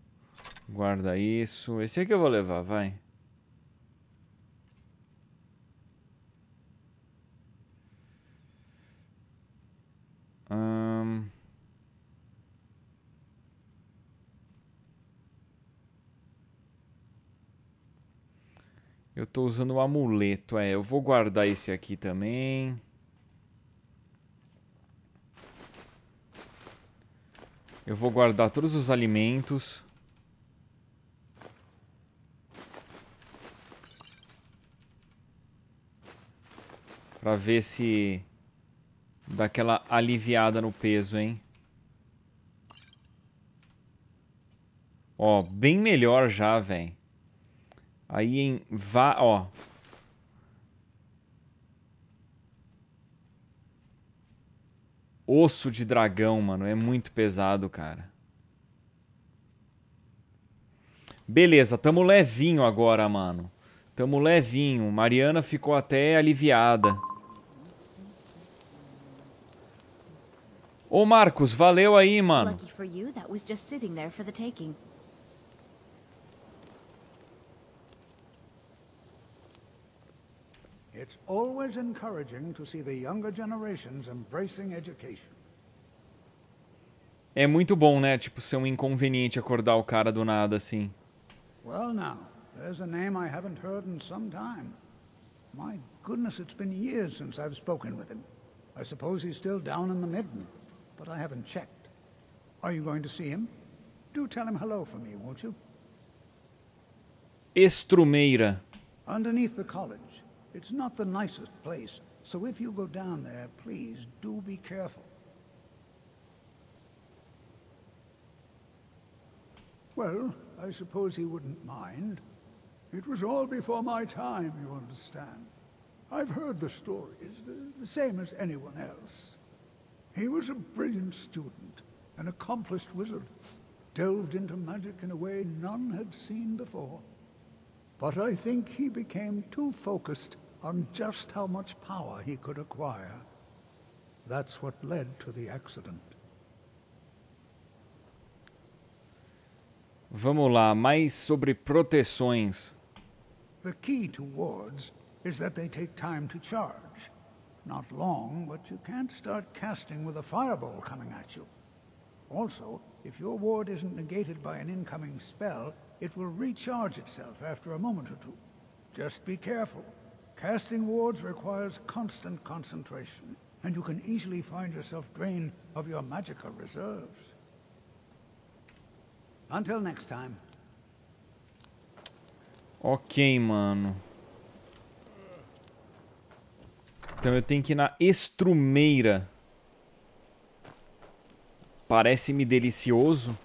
Guarda isso. Esse aqui eu vou levar, vai. Eu tô usando o amuleto, é. Eu vou guardar esse aqui também. Eu vou guardar todos os alimentos. Pra ver se dá aquela aliviada no peso, hein? Ó, bem melhor já, velho. Aí em ó. Osso de dragão, mano, é muito pesado, cara. Beleza, tamo levinho agora, mano. Tamo levinho. Mariana ficou até aliviada. Ô, Marcos, valeu aí, mano. It's always encouraging to see the younger generations embracing education. É muito bom, né? Tipo, ser um inconveniente acordar o cara do nada assim. Well now, there's a name I haven't heard in some time. My goodness, it's been years since I've spoken with him. I suppose he's still down in the midden, but I haven't checked. Are you going to see him? Do tell him hello for me, won't you? Estrumeira. Underneath the college. It's not the nicest place, so if you go down there, please do be careful. Well, I suppose he wouldn't mind. It was all before my time, you understand. I've heard the stories, the same as anyone else. He was a brilliant student, an accomplished wizard, delved into magic in a way none had seen before. But I think he became too focused on just how much power he could acquire. That's what led to the accident. Vamos lá, mais sobre proteções. The key to wards is that they take time to charge. Not long, but you can't start casting with a fireball coming at you. Also, if your ward isn't negated by an incoming spell, it will recharge itself after a moment or two. Just be careful. Casting wards requires constant concentration, and you can easily find yourself drained of your magicka reserves. Until next time. Ok, mano. Então eu tenho que ir na estrumeira. Parece-me delicioso.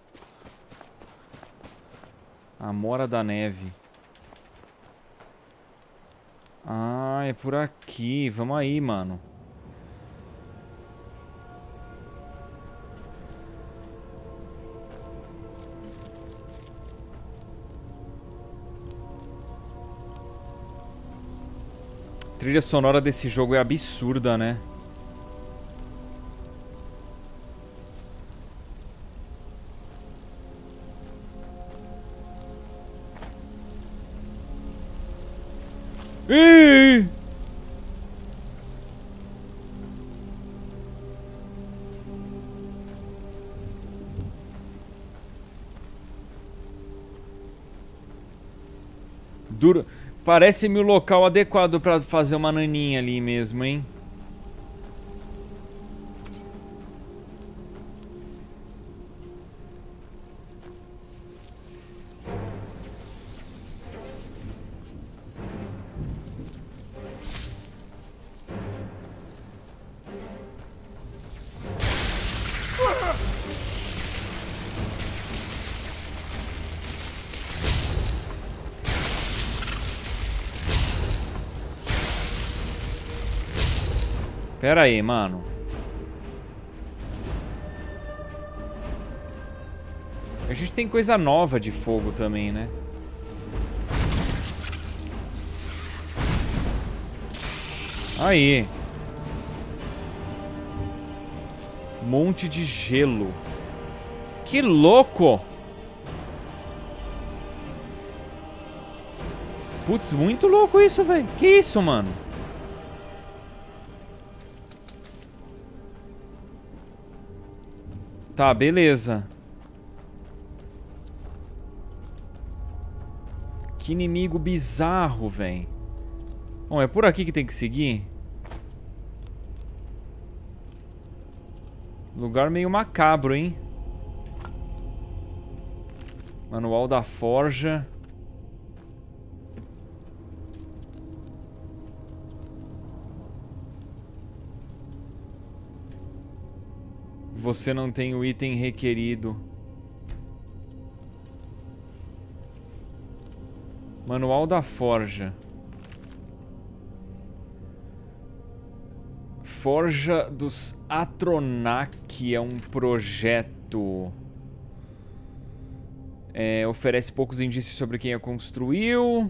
Amora da Neve. Ah, é por aqui. Vamos aí, mano. trilha sonora desse jogo é absurda, né? Duro. Parece-me o local adequado pra fazer uma naninha ali mesmo, hein? Pera aí, mano. A gente tem coisa nova de fogo também, né? Aí. Monte de gelo. Que louco! Putz, muito louco isso, velho. Que isso, mano? Tá, beleza. Que inimigo bizarro, velho. Bom, é por aqui que tem que seguir? Lugar meio macabro, hein? Manual da Forja. Você não tem o item requerido. Manual da Forja. Forja dos Atronach é um projeto. É, oferece poucos indícios sobre quem a construiu.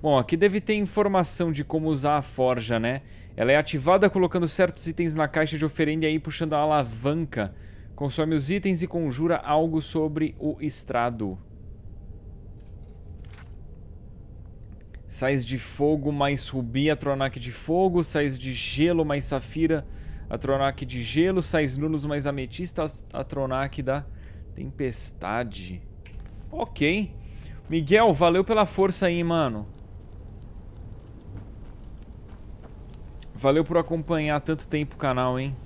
Bom, aqui deve ter informação de como usar a forja, né? Ela é ativada colocando certos itens na caixa de oferenda e aí puxando a alavanca. Consome os itens e conjura algo sobre o estrado. Sais de fogo mais rubi, atronach de fogo. Sais de gelo mais safira, atronach de gelo. Sais nulos mais ametista, atronach da tempestade. Ok. Miguel, valeu pela força aí, mano. Valeu por acompanhar tanto tempo o canal, hein?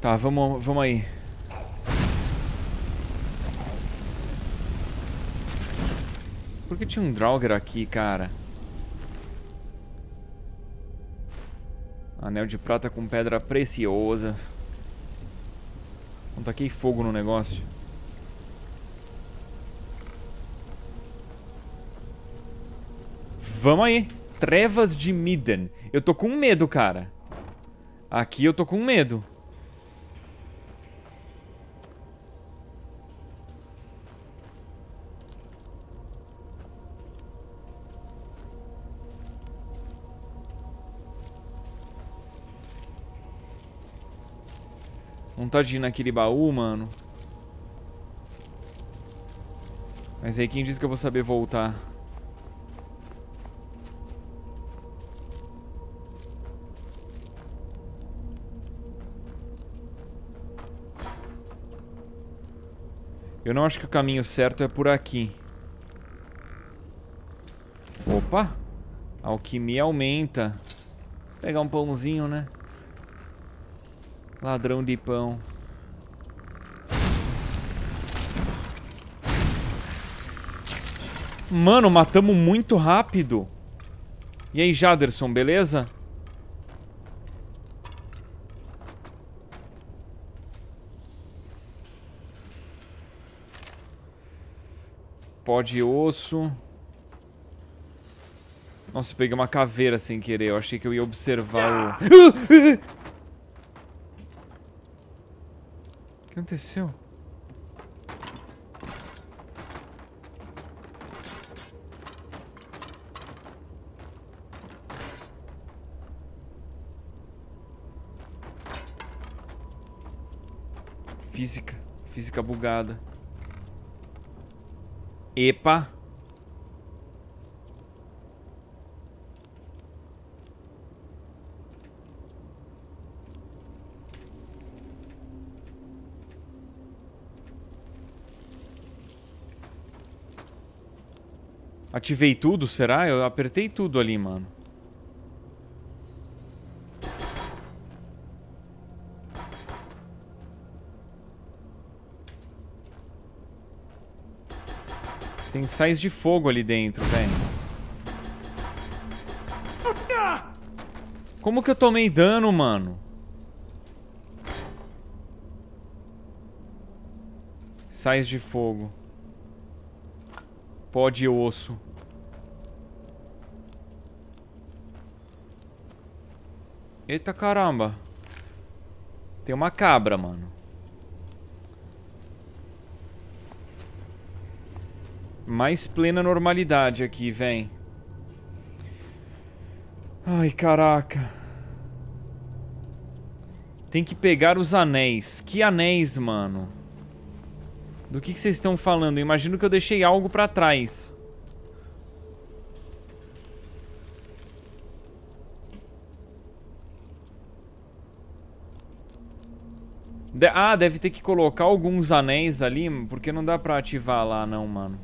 Tá, vamos aí. Por que tinha um Draugr aqui, cara? Anel de prata com pedra preciosa. Não taquei fogo no negócio. Vamos aí. Trevas de Midden. Eu tô com medo, cara. Aqui eu tô com medo. Vontade de ir naquele baú, mano. Mas aí quem disse que eu vou saber voltar? Eu não acho que o caminho certo é por aqui. Opa! A alquimia aumenta. Vou pegar um pãozinho, né? Ladrão de pão. Mano, matamos muito rápido. E aí, Jaderson, beleza? Pó de osso. Nossa, eu peguei uma caveira sem querer. Eu achei que eu ia observar o... que aconteceu? Física bugada. Epa! Ativei tudo, será? Eu apertei tudo ali, mano. Tem sais de fogo ali dentro, velho. Como que eu tomei dano, mano? Sais de fogo. Pó de osso. Eita caramba. Tem uma cabra, mano. Mais plena normalidade aqui, vem. Ai, caraca. Tem que pegar os anéis. Que anéis, mano? Do que vocês estão falando? Eu imagino que eu deixei algo pra trás. Deve ter que colocar alguns anéis ali, porque não dá pra ativar lá não, mano.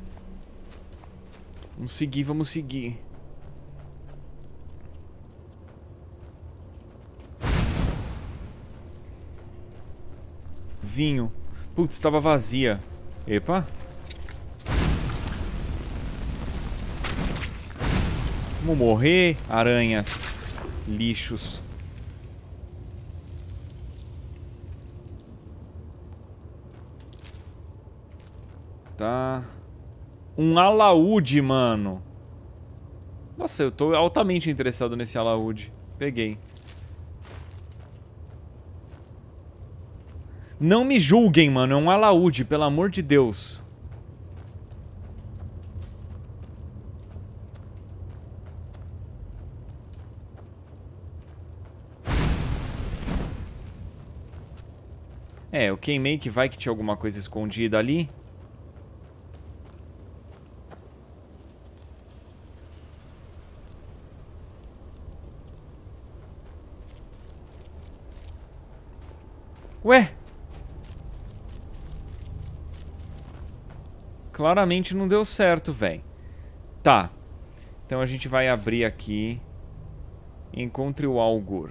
Vamos seguir. Vinho. Putz, tava vazia. Epa. Vamos morrer. Aranhas. Lixos. Tá... Um alaúde, mano. Nossa, eu tô altamente interessado nesse alaúde. Peguei. Não me julguem, mano. É um alaúde, pelo amor de Deus. É, eu queimei que vai que tinha alguma coisa escondida ali. Ué? Claramente não deu certo, velho. Tá. Então a gente vai abrir aqui. Encontre o Augur.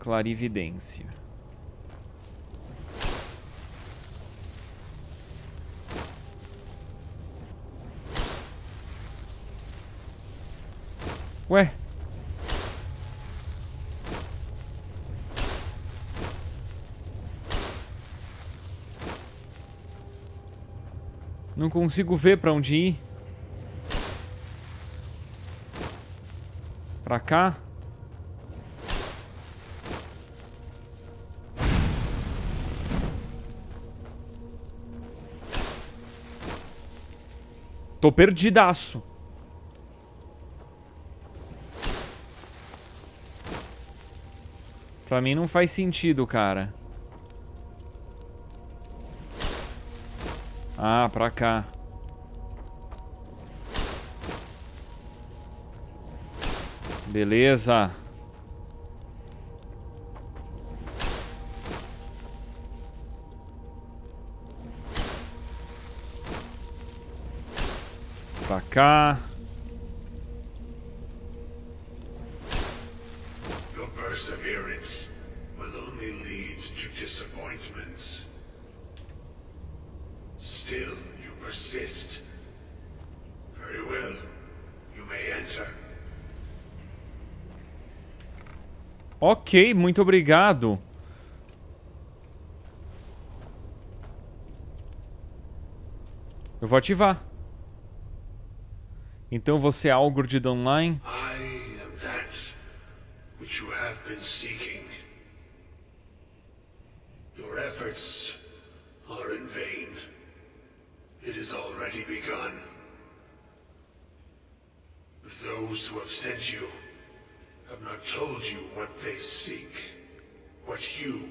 Clarividência. Ué? Não consigo ver pra onde ir. Pra cá? Tô perdidaço. Pra mim não faz sentido, cara. Ah, pra cá. Beleza. Pra cá. Ok, muito obrigado. Eu vou ativar. Então você é Augur de Dunlane? I am that which you have been seeking. Your efforts are in vain. It has already begun. But those who have sent you have not told you what they seek, what you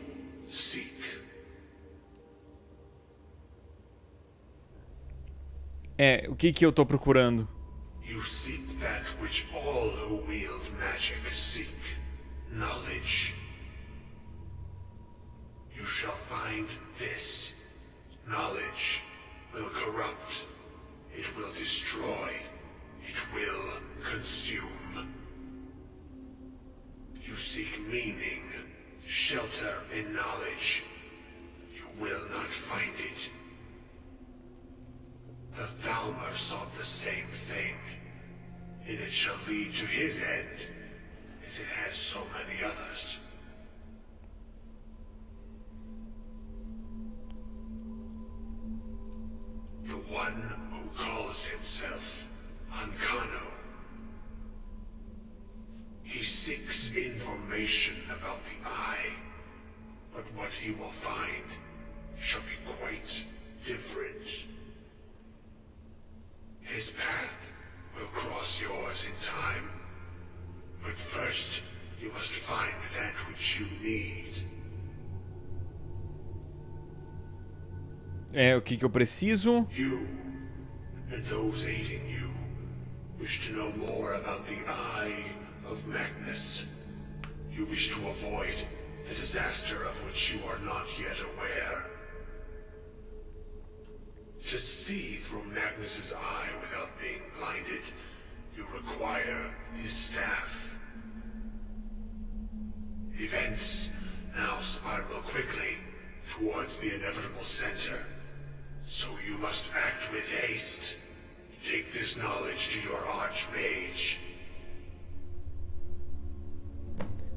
seek. É, o que que eu tô procurando? You seek that which all who wield magic seek, knowledge. You shall find this. Knowledge will corrupt. It will destroy. It will consume. You seek meaning, shelter in knowledge. You will not find it. The Thalmor sought the same thing, and it shall lead to his end, as it has so many others. The one who calls himself Ancano. He seeks information about the Eye, but what he will find shall be quite different. His path will cross yours in time, but first you must find that which you need. É, o que que eu preciso? You and those aiding you wish to know more about the Eye of Magnus. You wish to avoid the disaster of which you are not yet aware. To see through Magnus's eye without being blinded, you require his staff. Events now spiral quickly towards the inevitable center, so you must act with haste. Take this knowledge to your Archmage.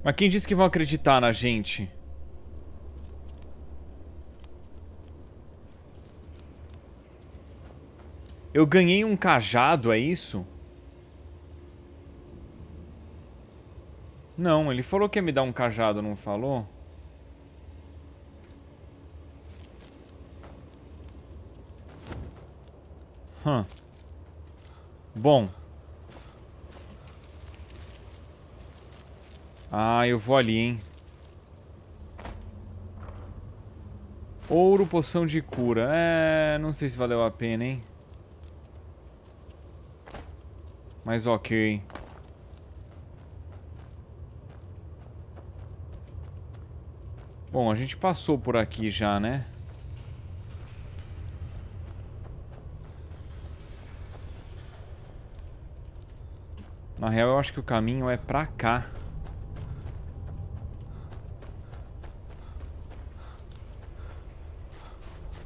Mas quem disse que vão acreditar na gente? Eu ganhei um cajado, é isso? Não, ele falou que ia me dar um cajado, não falou? Bom. Ah, eu vou ali, hein? Ouro, poção de cura. É, não sei se valeu a pena, hein? Mas ok. Bom, a gente passou por aqui já, né? Na real, eu acho que o caminho é pra cá.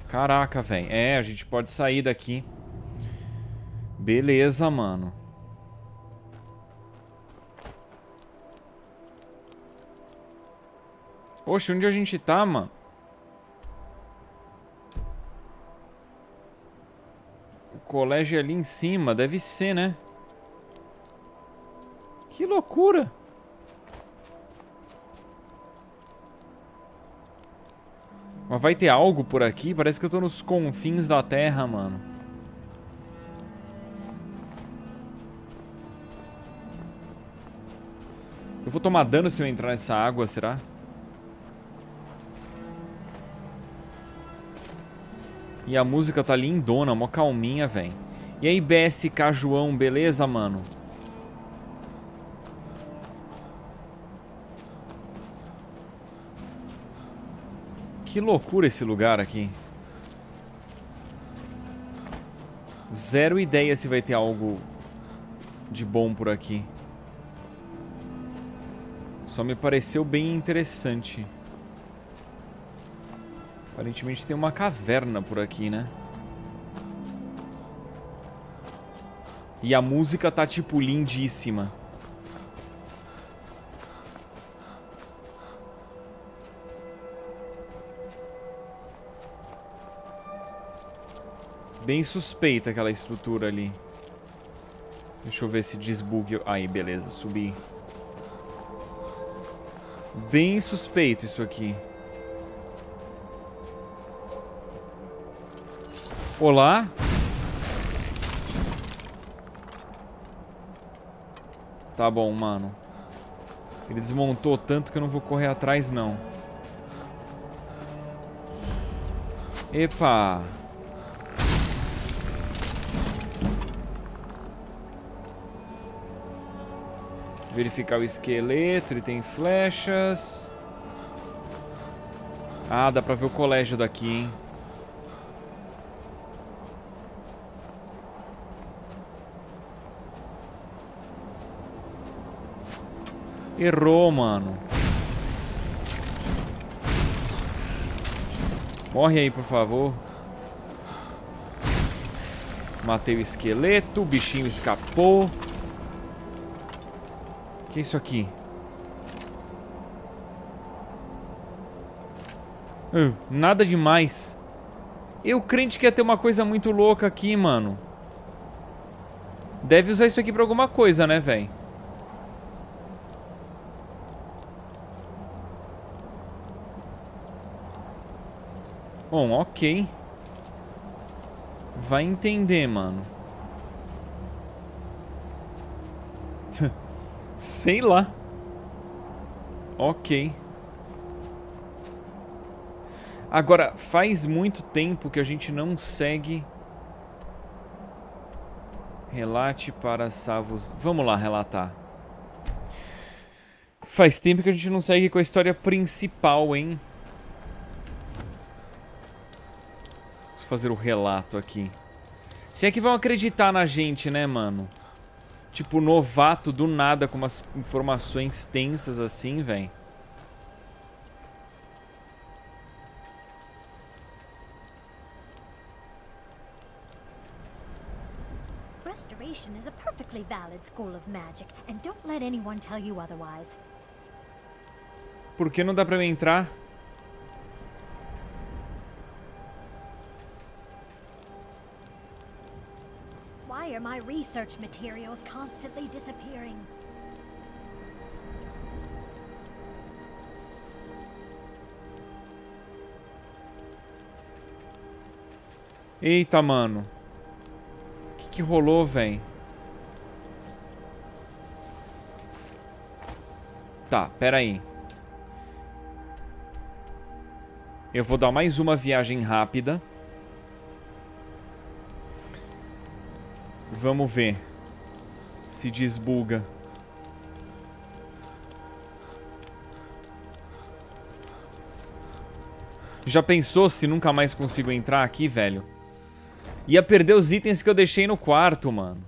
Caraca, velho. É, a gente pode sair daqui. Beleza, mano. Oxe, onde a gente tá, mano? O colégio é ali em cima, deve ser, né? Que loucura! Mas vai ter algo por aqui? Parece que eu tô nos confins da Terra, mano. Eu vou tomar dano se eu entrar nessa água, será? E a música tá lindona, mó calminha, velho. E aí, BSK João, beleza, mano? Que loucura esse lugar aqui. Zero ideia se vai ter algo de bom por aqui. Só me pareceu bem interessante. Aparentemente tem uma caverna por aqui, né? E a música tá, tipo, lindíssima. Bem suspeita aquela estrutura ali. Deixa eu ver se desbugue. Aí, beleza, subi. Bem suspeito isso aqui. Olá. Tá bom, mano. Ele desmontou tanto que eu não vou correr atrás, não. Epa. Verificar o esqueleto, ele tem flechas. Ah, dá pra ver o colégio daqui, hein? Errou, mano. Morre aí, por favor. Matei o esqueleto, o bichinho escapou. O que é isso aqui? Nada demais. Eu crente que ia ter uma coisa muito louca aqui, mano. Deve usar isso aqui pra alguma coisa, né, velho? Bom, ok. Vai entender, mano. Sei lá. Ok. Agora, faz muito tempo que a gente não segue. Relate para Savos. Vamos lá, relatar. Faz tempo que a gente não segue com a história principal, hein? Vamos fazer o relato aqui. Se é que vão acreditar na gente, né, mano? Tipo, novato do nada, com umas informações tensas assim, velho. Restoration is a perfectly valid school of magic, and don't let anyone tell you otherwise. Por que não dá pra eu entrar? Why are my research materials constantly disappearing? Eita, mano. O que que rolou, véi? Tá, pera aí. Eu vou dar mais uma viagem rápida. Vamos ver se desbuga. Já pensou se nunca mais consigo entrar aqui, velho? Ia perder os itens que eu deixei no quarto, mano.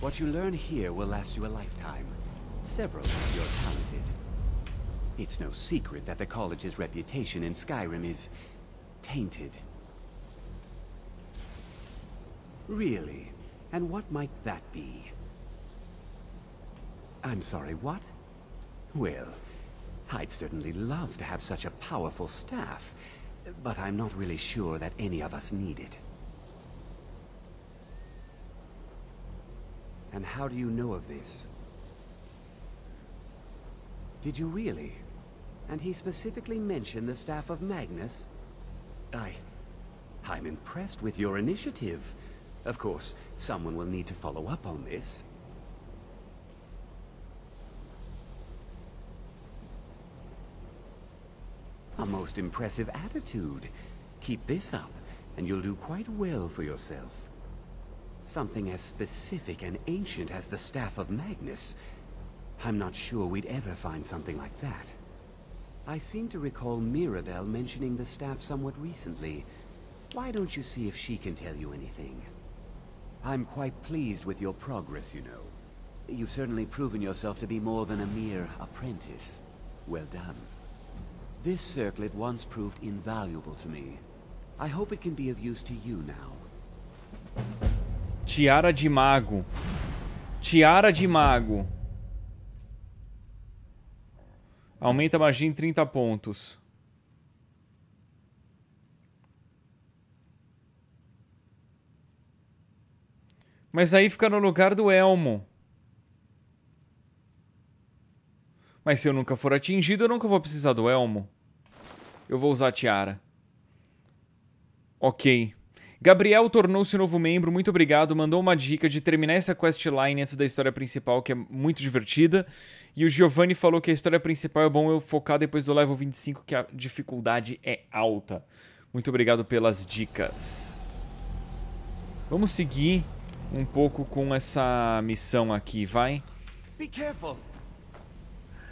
What you learn here will last you a lifetime. Several if you're talented. It's no secret that the college's reputation in Skyrim is tainted. Really? And what might that be? I'm sorry, what? Well, I'd certainly love to have such a powerful staff, but I'm not really sure that any of us need it. And how do you know of this? Did you really? And he specifically mentioned the Staff of Magnus? I'm impressed with your initiative. Of course, someone will need to follow up on this. A most impressive attitude. Keep this up, and you'll do quite well for yourself. Something as specific and ancient as the Staff of Magnus. I'm not sure we'd ever find something like that. I seem to recall Mirabelle mentioning the staff somewhat recently. Why don't you see if she can tell you anything? I'm quite pleased with your progress, you know. You've certainly proven yourself to be more than a mere apprentice. Well done. This circlet once proved invaluable to me. I hope it can be of use to you now. Tiara de Mago. Tiara de Mago. Aumenta a magia em 30 pontos. Mas aí fica no lugar do elmo. Mas se eu nunca for atingido, eu nunca vou precisar do elmo. Eu vou usar a tiara. Ok. Gabriel tornou-se novo membro, muito obrigado. Mandou uma dica de terminar essa questline antes da história principal, que é muito divertida. E o Giovanni falou que a história principal é bom eu focar depois do level 25, que a dificuldade é alta. Muito obrigado pelas dicas. Vamos seguir um pouco com essa missão aqui, vai.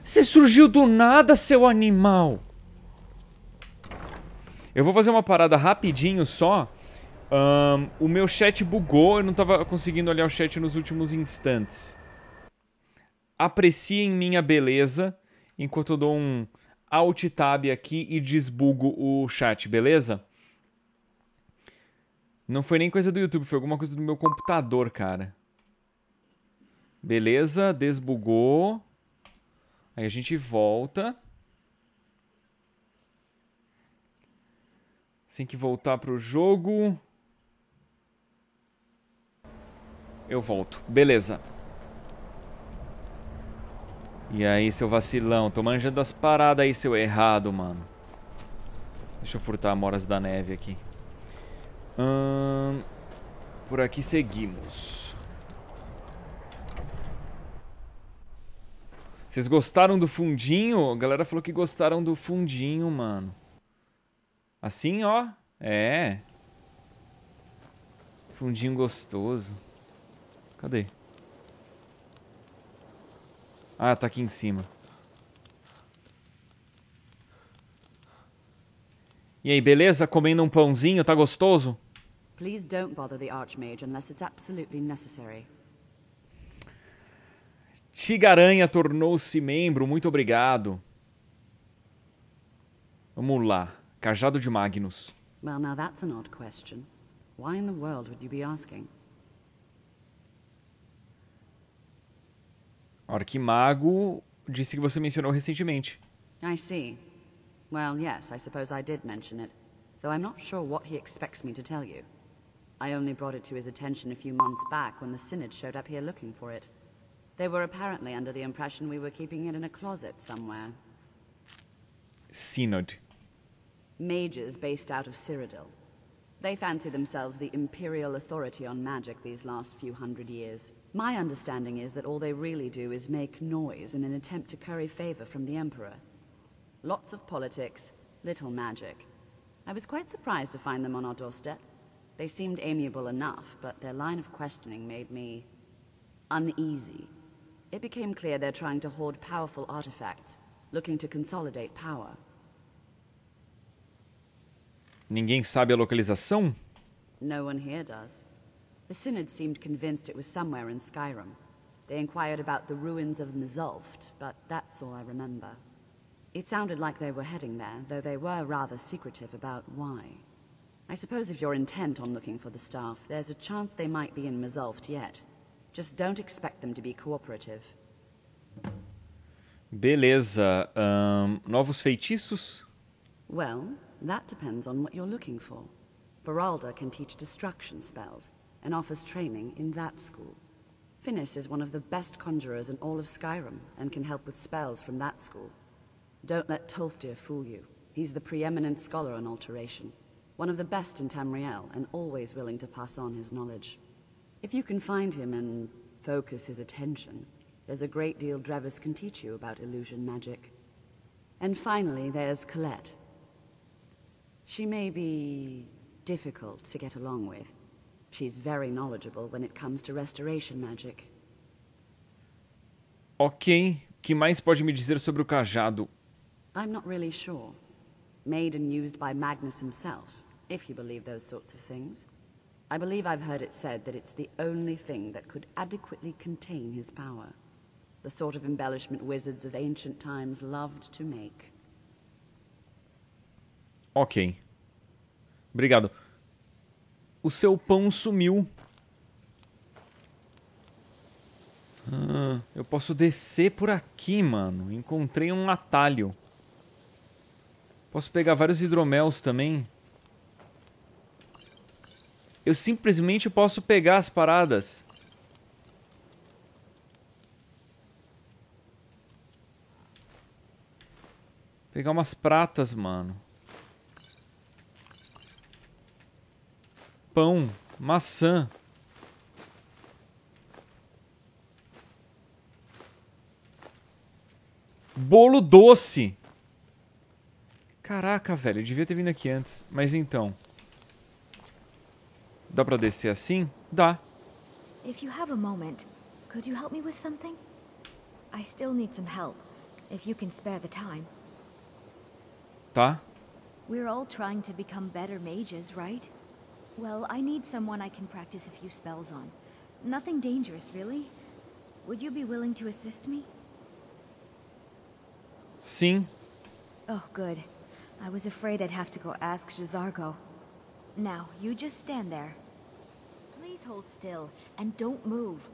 Você surgiu do nada, seu animal! Eu vou fazer uma parada rapidinho só. O meu chat bugou, eu não tava conseguindo olhar o chat nos últimos instantes. Apreciem minha beleza, enquanto eu dou um alt tab aqui e desbugo o chat, beleza? Não foi nem coisa do YouTube, foi alguma coisa do meu computador, cara. Beleza, desbugou. Aí a gente volta. Assim que voltar pro jogo, eu volto. Beleza. E aí, seu vacilão. Tô manjando as paradas aí, seu errado, mano. Deixa eu furtar Amoras da Neve aqui. Por aqui seguimos. Vocês gostaram do fundinho? A galera falou que gostaram do fundinho, mano. Assim, ó. É. Fundinho gostoso. Cadê? Ah, tá aqui em cima. E aí, beleza? Comendo um pãozinho, tá gostoso? Please don't bother the Archmage unless it's absolutely necessary. Tigaranha tornou-se membro, muito obrigado. Vamos lá. Cajado de Magnus. Well, now that's an odd question. Why in the world would you be asking? Arquimago disse que você mencionou recentemente. I see. Well, yes, I suppose I did mention it, though I'm not sure what he expects me to tell you. I only brought it to his attention a few months back when the Synod showed up here looking for it. They were apparently under the impression we were keeping it in a closet somewhere. Synod. Mages based out of Cyrodiil. They fancy themselves the imperial authority on magic these last few hundred years. My understanding is that all they really do is make noise in an attempt to curry favor from the Emperor. Lots of politics, little magic. I was quite surprised to find them on our doorstep. They seemed amiable enough, but their line of questioning made me uneasy. It became clear they're trying to hoard powerful artifacts, looking to consolidate power. Ninguém sabe a localização? No one here does. The Synod seemed convinced it was somewhere in Skyrim. They inquired about the ruins of Mzulft, but that's all I remember. It sounded like they were heading there, though they were rather secretive about why. I suppose if you're intent on looking for the staff, there's a chance they might be in Mzulft yet. Just don't expect them to be cooperative. Beleza. Novos feitiços? Well, that depends on what you're looking for. Veralda can teach destruction spells and offers training in that school. Finnis is one of the best conjurers in all of Skyrim and can help with spells from that school. Don't let Tolfdir fool you. He's the preeminent scholar on alteration, one of the best in Tamriel and always willing to pass on his knowledge. If you can find him and focus his attention, there's a great deal Drevis can teach you about illusion magic. And finally, there's Colette. She may be difficult to get along with. She's very knowledgeable when it comes to restoration magic. Ok, que mais pode me dizer sobre o cajado? I'm not really sure. Made and used by Magnus himself, if you believe those sorts of things. I believe I've heard it said that it's the only thing that could adequately contain his power. The sort of embellishment wizards of ancient times loved to make. Ok. Obrigado. O seu pão sumiu. Eu posso descer por aqui, mano. Encontrei um atalho. Posso pegar vários hidroméis também. Eu simplesmente posso pegar as paradas. Pegar umas pratas, mano. Pão, maçã. Bolo doce. Caraca, velho, eu devia ter vindo aqui antes. Mas então, dá pra descer assim? Dá. If you have a moment, could you help me with something? I still need some help, if you can spare the time. Tá. We're all trying to become better mages, right? Well, I need someone I can practice a few spells on. Nothing dangerous, really. Would you be willing to assist me? Sim. Oh, good. I was afraid I'd have to go ask Shizargo. Now, you just stand there. Please hold still and don't move.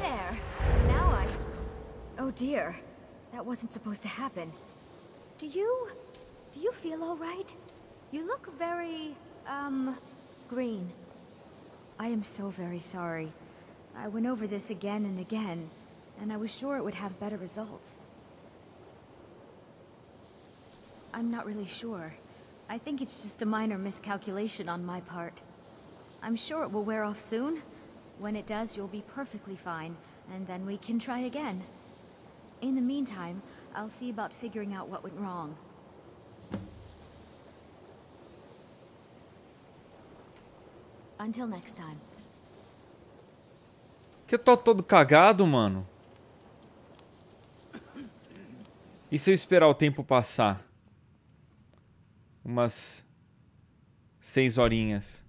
There. Now I... Oh dear. That wasn't supposed to happen. Do you feel all right? You look very... green. I am so very sorry. I went over this again and again, and I was sure it would have better results. I'm not really sure. I think it's just a minor miscalculation on my part. I'm sure it will wear off soon. When it does, you'll be perfectly fine, and then we can try again. In the meantime, I'll see about figuring out what went wrong. Until next time. Que tô todo cagado, mano. E se eu esperar o tempo passar? Umas 6 horinhas.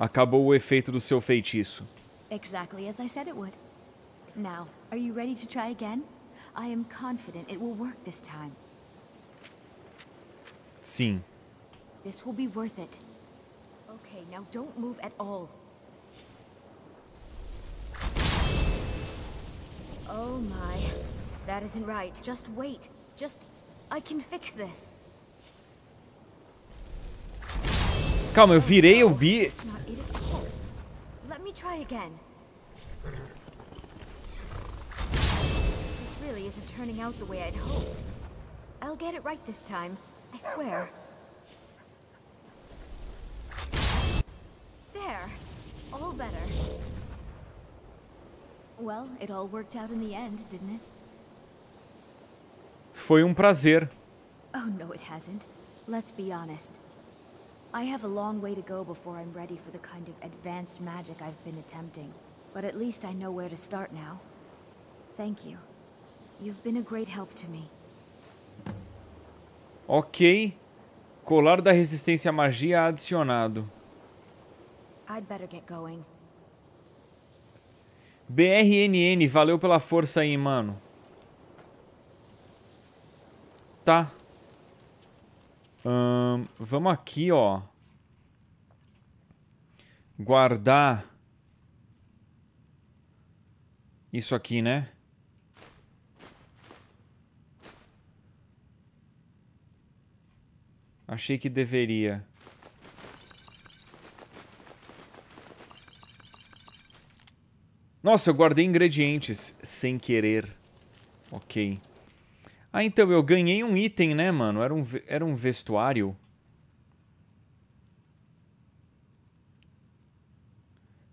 Acabou o efeito do seu feitiço. Exactly as I said it would. Now, are you ready to try again? I am confident it will work this time. Sim. This will be worth it. Okay, now don't move at all. Oh my, that isn't right. Just wait. Just, I can fix this. Calma, eu virei o bi. Let me try again. This really isn't turning out the way I'd hoped. I'll get it right this time. I swear. There. All better. Well, it all worked out in the end, didn't it? Foi prazer. Oh no, it hasn't. Let's be honest. I have a long way to go before I'm ready for the kind of advanced magic I've been attempting. But at least I know where to start now. Thank you. You've been a great help to me. Ok. Colar da resistência à magia adicionado. I'd better get going. BRNN, valeu pela força aí, mano. Tá. Vamos aqui, ó. Guardar. Isso aqui, né? Achei que deveria. Nossa, eu guardei ingredientes sem querer. Ok. Ah, então eu ganhei um item, né, mano? Era um vestuário.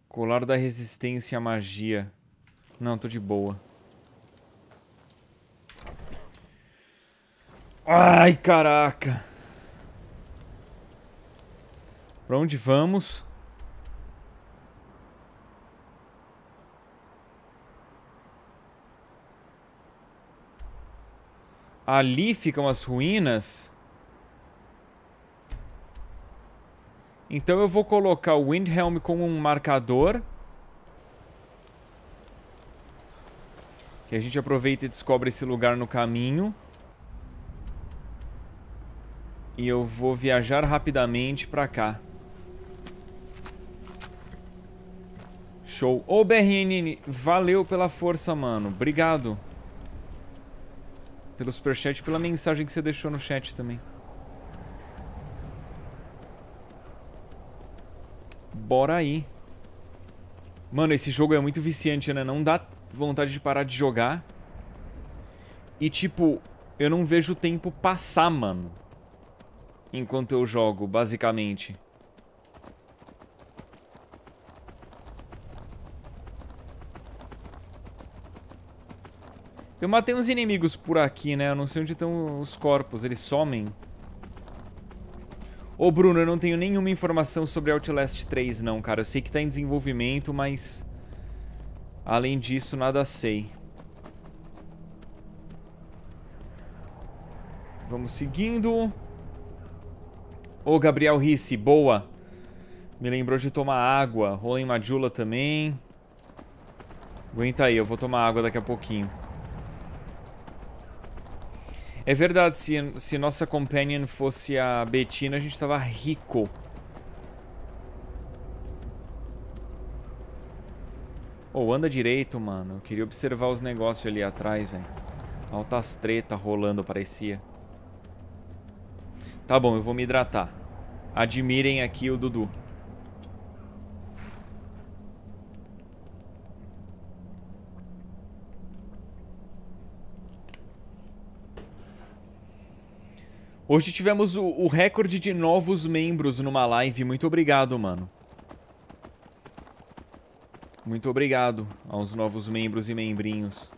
Colar da resistência à magia. Não, tô de boa. Ai, caraca. Pra onde vamos? Ali ficam as ruínas. Então eu vou colocar o Windhelm como um marcador. Que a gente aproveita e descobre esse lugar no caminho. E eu vou viajar rapidamente pra cá. Show. Ô, BRN, valeu pela força, mano. Obrigado. Pelo superchat e pela mensagem que você deixou no chat também. Bora aí. Mano, esse jogo é muito viciante, né? Não dá vontade de parar de jogar. E, tipo, eu não vejo o tempo passar, mano, enquanto eu jogo, basicamente. Eu matei uns inimigos por aqui, né? Eu não sei onde estão os corpos. Eles somem. Ô, Bruno, eu não tenho nenhuma informação sobre Outlast 3, não, cara. Eu sei que tá em desenvolvimento, mas... além disso, nada sei. Vamos seguindo. Ô, Gabriel Risse, boa. Me lembrou de tomar água. Rolem Majula também. Aguenta aí, eu vou tomar água daqui a pouquinho. É verdade, se nossa companion fosse a Betina, a gente tava rico. Oh, anda direito, mano. Eu queria observar os negócios ali atrás, velho. Altas tretas rolando, parecia. Tá bom, eu vou me hidratar. Admirem aqui o Dudu. Hoje tivemos o recorde de novos membros numa live. Muito obrigado, mano. Muito obrigado aos novos membros e membrinhos.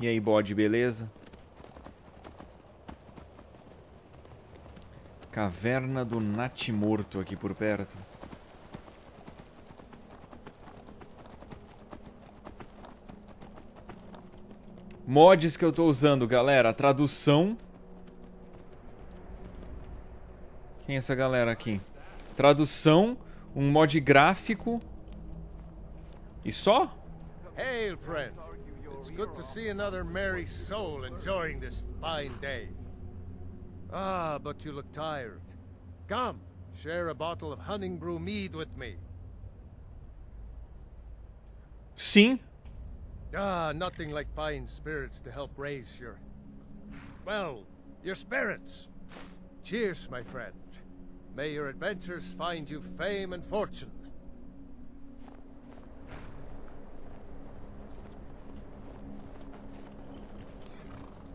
E aí, bode, beleza? Caverna do Natimorto aqui por perto. Mods que eu tô usando, galera. Tradução. Quem é essa galera aqui? Tradução, um mod gráfico. E só? Hail, friend. It's good to see another merry soul enjoying this fine day. Ah, but you look tired. Come, share a bottle of hunting brew mead with me. Sim. Ah, nothing like fine spirits to help raise your... well, your spirits. Cheers, my friend. May your adventures find you fame and fortune.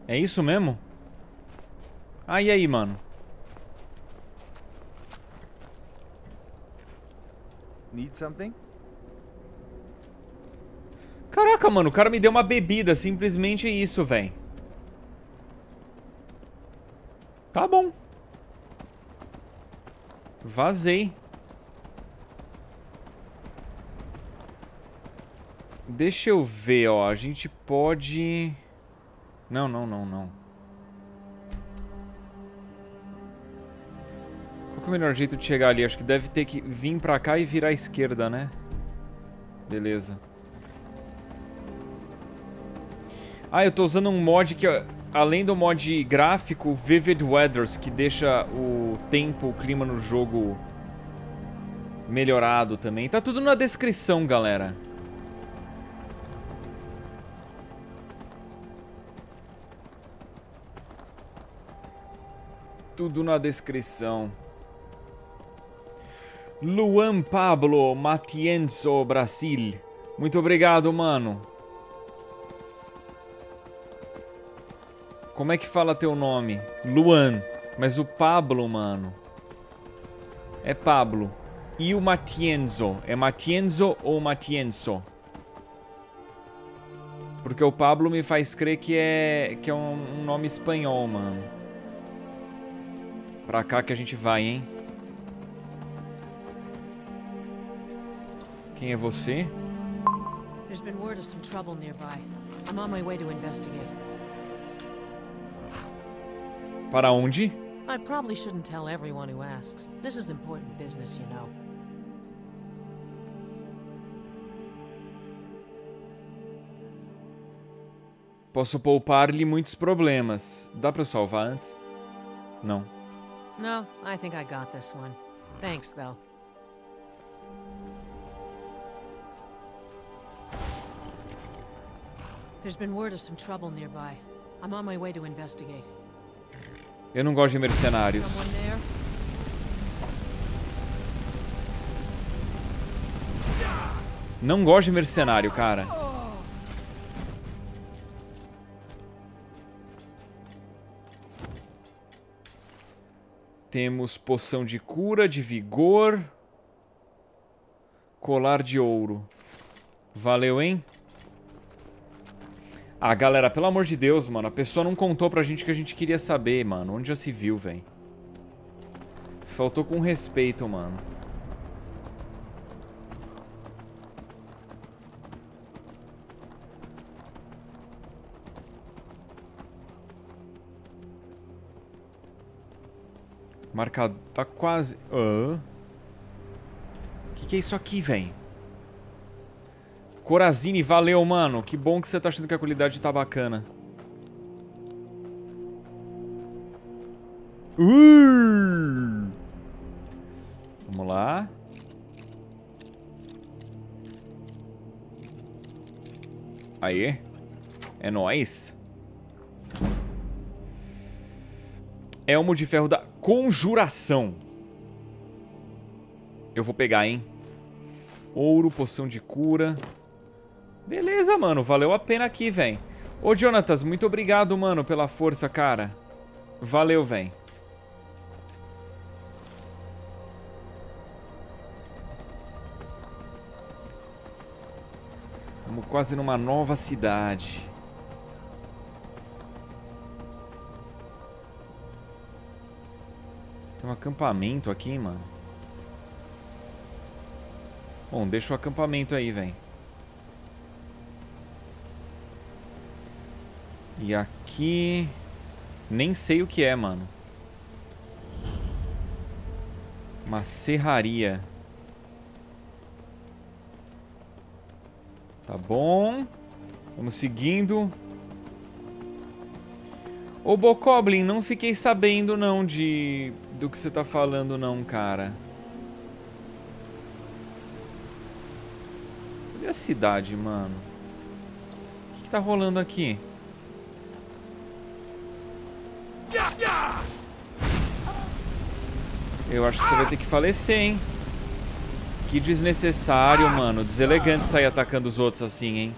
É isso mesmo? Ah, e aí, mano? Need something? Caraca, mano, o cara me deu uma bebida. Simplesmente isso, velho. Tá bom. Vazei. Deixa eu ver, ó. A gente pode... não, não, não, não. Qual que é o melhor jeito de chegar ali? Acho que deve ter que vir pra cá e virar à esquerda, né? Beleza. Ah, eu tô usando um mod que, além do mod gráfico, Vivid Weathers, que deixa o tempo, o clima no jogo melhorado também. Tá tudo na descrição, galera. Tudo na descrição. Luan Pablo Matienzo Brasil. Muito obrigado, mano. Como é que fala teu nome? Luan. Mas o Pablo, mano, é Pablo. E o Matienzo? É Matienzo ou Matienzo? Porque o Pablo me faz crer que é um nome espanhol, mano. Pra cá que a gente vai, hein? Quem é você? There's been word of some trouble nearby. I'm on my way to investigate. Para onde? I probably shouldn't tell everyone who asks. This is important business, you know. Posso poupar-lhe muitos problemas. Dá para eu salvar antes? Não. No, I think I got this one. Thanks, though. There's been word of some trouble nearby. I'm on my way to investigate. Eu não gosto de mercenários. Não gosto de mercenário, cara. Temos poção de cura, de vigor. Colar de ouro. Valeu, hein? Ah, galera, pelo amor de Deus, mano. A pessoa não contou pra gente o que a gente queria saber, mano. Onde já se viu, velho? Faltou com respeito, mano. Marcado. Tá quase... Que é isso aqui, velho? Corazine, valeu, mano. Que bom que você tá achando que a qualidade tá bacana. Vamos lá. Aí. É nóis. Elmo de ferro da conjuração. Eu vou pegar, hein? Ouro, poção de cura. Beleza, mano. Valeu a pena aqui, velho. Ô, Jonatas, muito obrigado, mano, pela força, cara. Valeu, velho. Estamos quase numa nova cidade. Tem um acampamento aqui, mano. Bom, deixa o acampamento aí, velho. E aqui... Nem sei o que é, mano. Uma serraria. Tá bom. Vamos seguindo. Ô, Bokoblin, não fiquei sabendo, não, do que você tá falando, não, cara. Cadê a cidade, mano? O que tá rolando aqui? Eu acho que você vai ter que falecer, hein? Que desnecessário, mano. Deselegante sair atacando os outros assim, hein?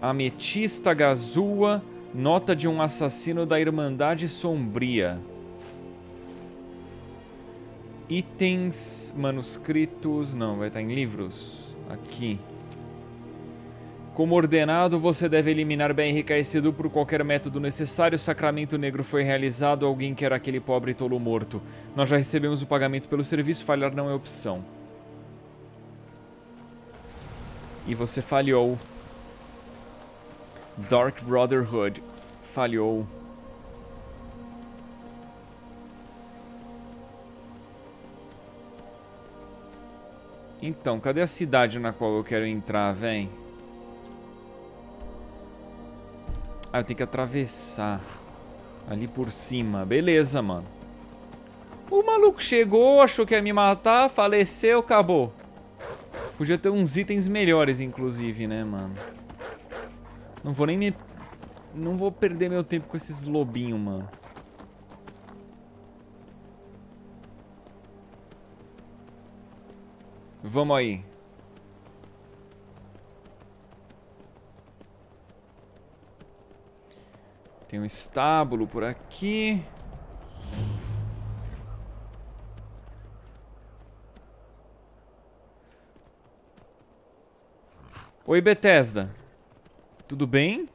Ametista, Gazua, nota de um assassino da Irmandade Sombria. Itens, manuscritos... Não, vai estar em livros. Aqui. Como ordenado, você deve eliminar bem enriquecido por qualquer método necessário. O sacramento negro foi realizado. Alguém quer aquele pobre tolo morto. Nós já recebemos o pagamento pelo serviço. Falhar não é opção. E você falhou. Dark Brotherhood falhou. Então, cadê a cidade na qual eu quero entrar, véi? Ah, eu tenho que atravessar ali por cima. Beleza, mano. O maluco chegou, achou que ia me matar, faleceu, acabou. Podia ter uns itens melhores, inclusive, né, mano? Não vou nem me... Não vou perder meu tempo com esses lobinhos, mano. Vamos aí. Tem um estábulo por aqui. Oi, Bethesda. Tudo bem?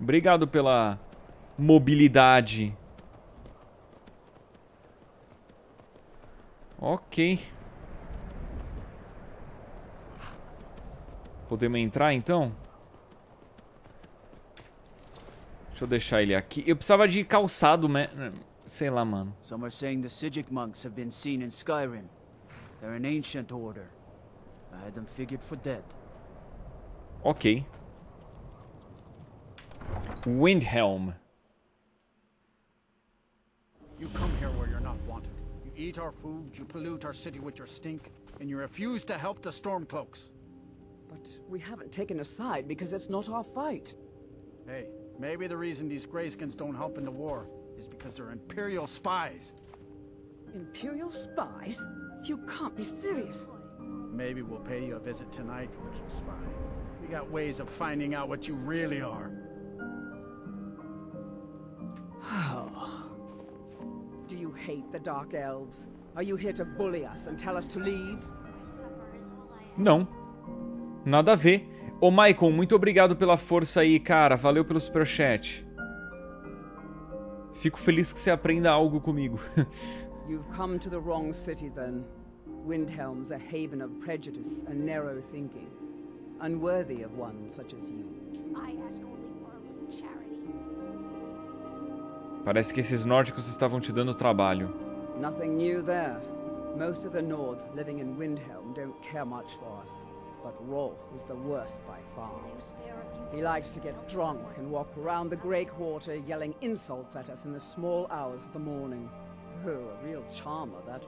Obrigado pela mobilidade. Ok. Podemos entrar, então? Deixa eu deixar ele aqui. Eu precisava de calçado, sei lá, mano. Some are saying the Psijic monks have been seen in Skyrim. They're an ancient order. I had them figured for dead. Ok. Windhelm. You come here where you're not wanted. You eat our food, you pollute our city with your stink, and you refuse to help the Stormcloaks. But we haven't taken a side because it's not our fight. Hey, maybe the reason these Greyskins don't help in the war is because they're Imperial spies. Imperial spies? You can't be serious. Maybe we'll pay you a visit tonight, little spy. We got ways of finding out what you really are. Oh. Do you hate the Dark Elves? Are you here to bully us and tell us to leave? Não. Nada a ver. Ô, Michael, muito obrigado pela força aí, cara. Valeu pelo superchat. Fico feliz que você aprenda algo comigo. You've come to the wrong city, then. Windhelm's a haven of prejudice and narrow thinking, unworthy of one such as you. I ask only for a little charity. Parece que esses nórdicos estavam te dando trabalho. Nothing new there. Most of the Nords living in Windhelm don't care much for us, but Rolf is the worst by far. He likes to get drunk and walk around the Grey Quarter yelling insults at us in the small hours of the morning. Oh, a real charmer, that.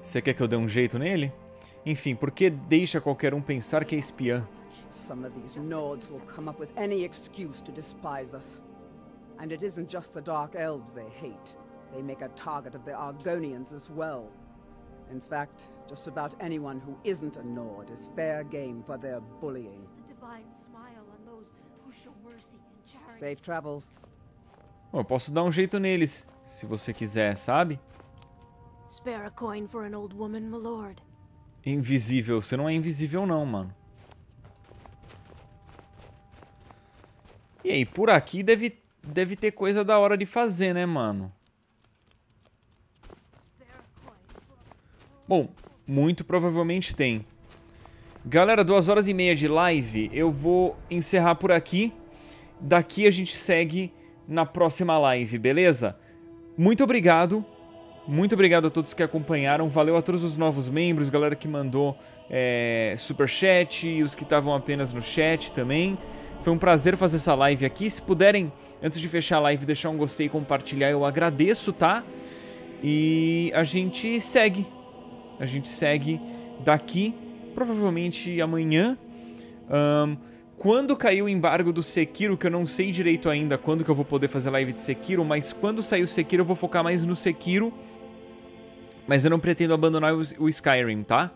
Você quer que eu dê um jeito nele? Enfim, por que deixa qualquer um pensar que é espiã? Some of these Nords will come up with any excuse to despise us. And it isn't just the Dark Elves they hate. They make a target of the Argonians as well. In fact, just about anyone who isn't a Nord is fair game for their bullying. The divine smile on those who show mercy and charity. Safe travels. Eu posso dar um jeito neles, se você quiser, sabe? Spare a coin for an old woman, my lord. Invisível, você não é invisível não, mano. E aí, por aqui deve ter coisa da hora de fazer, né, mano? Bom, muito provavelmente tem. Galera, 2h30 de live, eu vou encerrar por aqui. Daqui a gente segue na próxima live, beleza? Muito obrigado. Muito obrigado a todos que acompanharam, valeu a todos os novos membros, galera que mandou superchat e os que estavam apenas no chat também. Foi um prazer fazer essa live aqui. Se puderem, antes de fechar a live, deixar um gostei e compartilhar, eu agradeço, tá? E a gente segue. A gente segue daqui, provavelmente amanhã. Quando cair o embargo do Sekiro, que eu não sei direito ainda quando que eu vou poder fazer live de Sekiro, mas quando sair o Sekiro eu vou focar mais no Sekiro. Mas eu não pretendo abandonar o Skyrim, tá?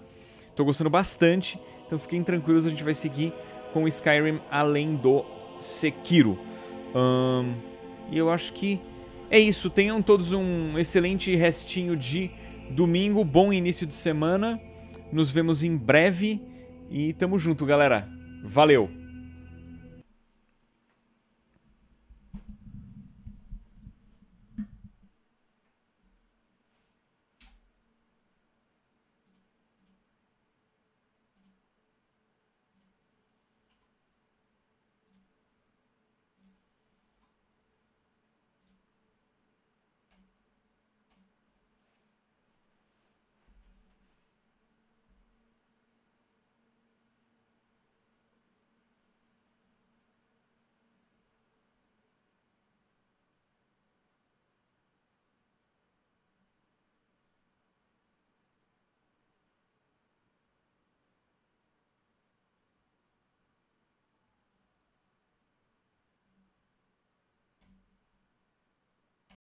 Tô gostando bastante, então fiquem tranquilos, a gente vai seguir com o Skyrim além do Sekiro. E eu acho que é isso, tenham todos um excelente restinho de domingo, bom início de semana, nos vemos em breve e tamo junto, galera. Valeu!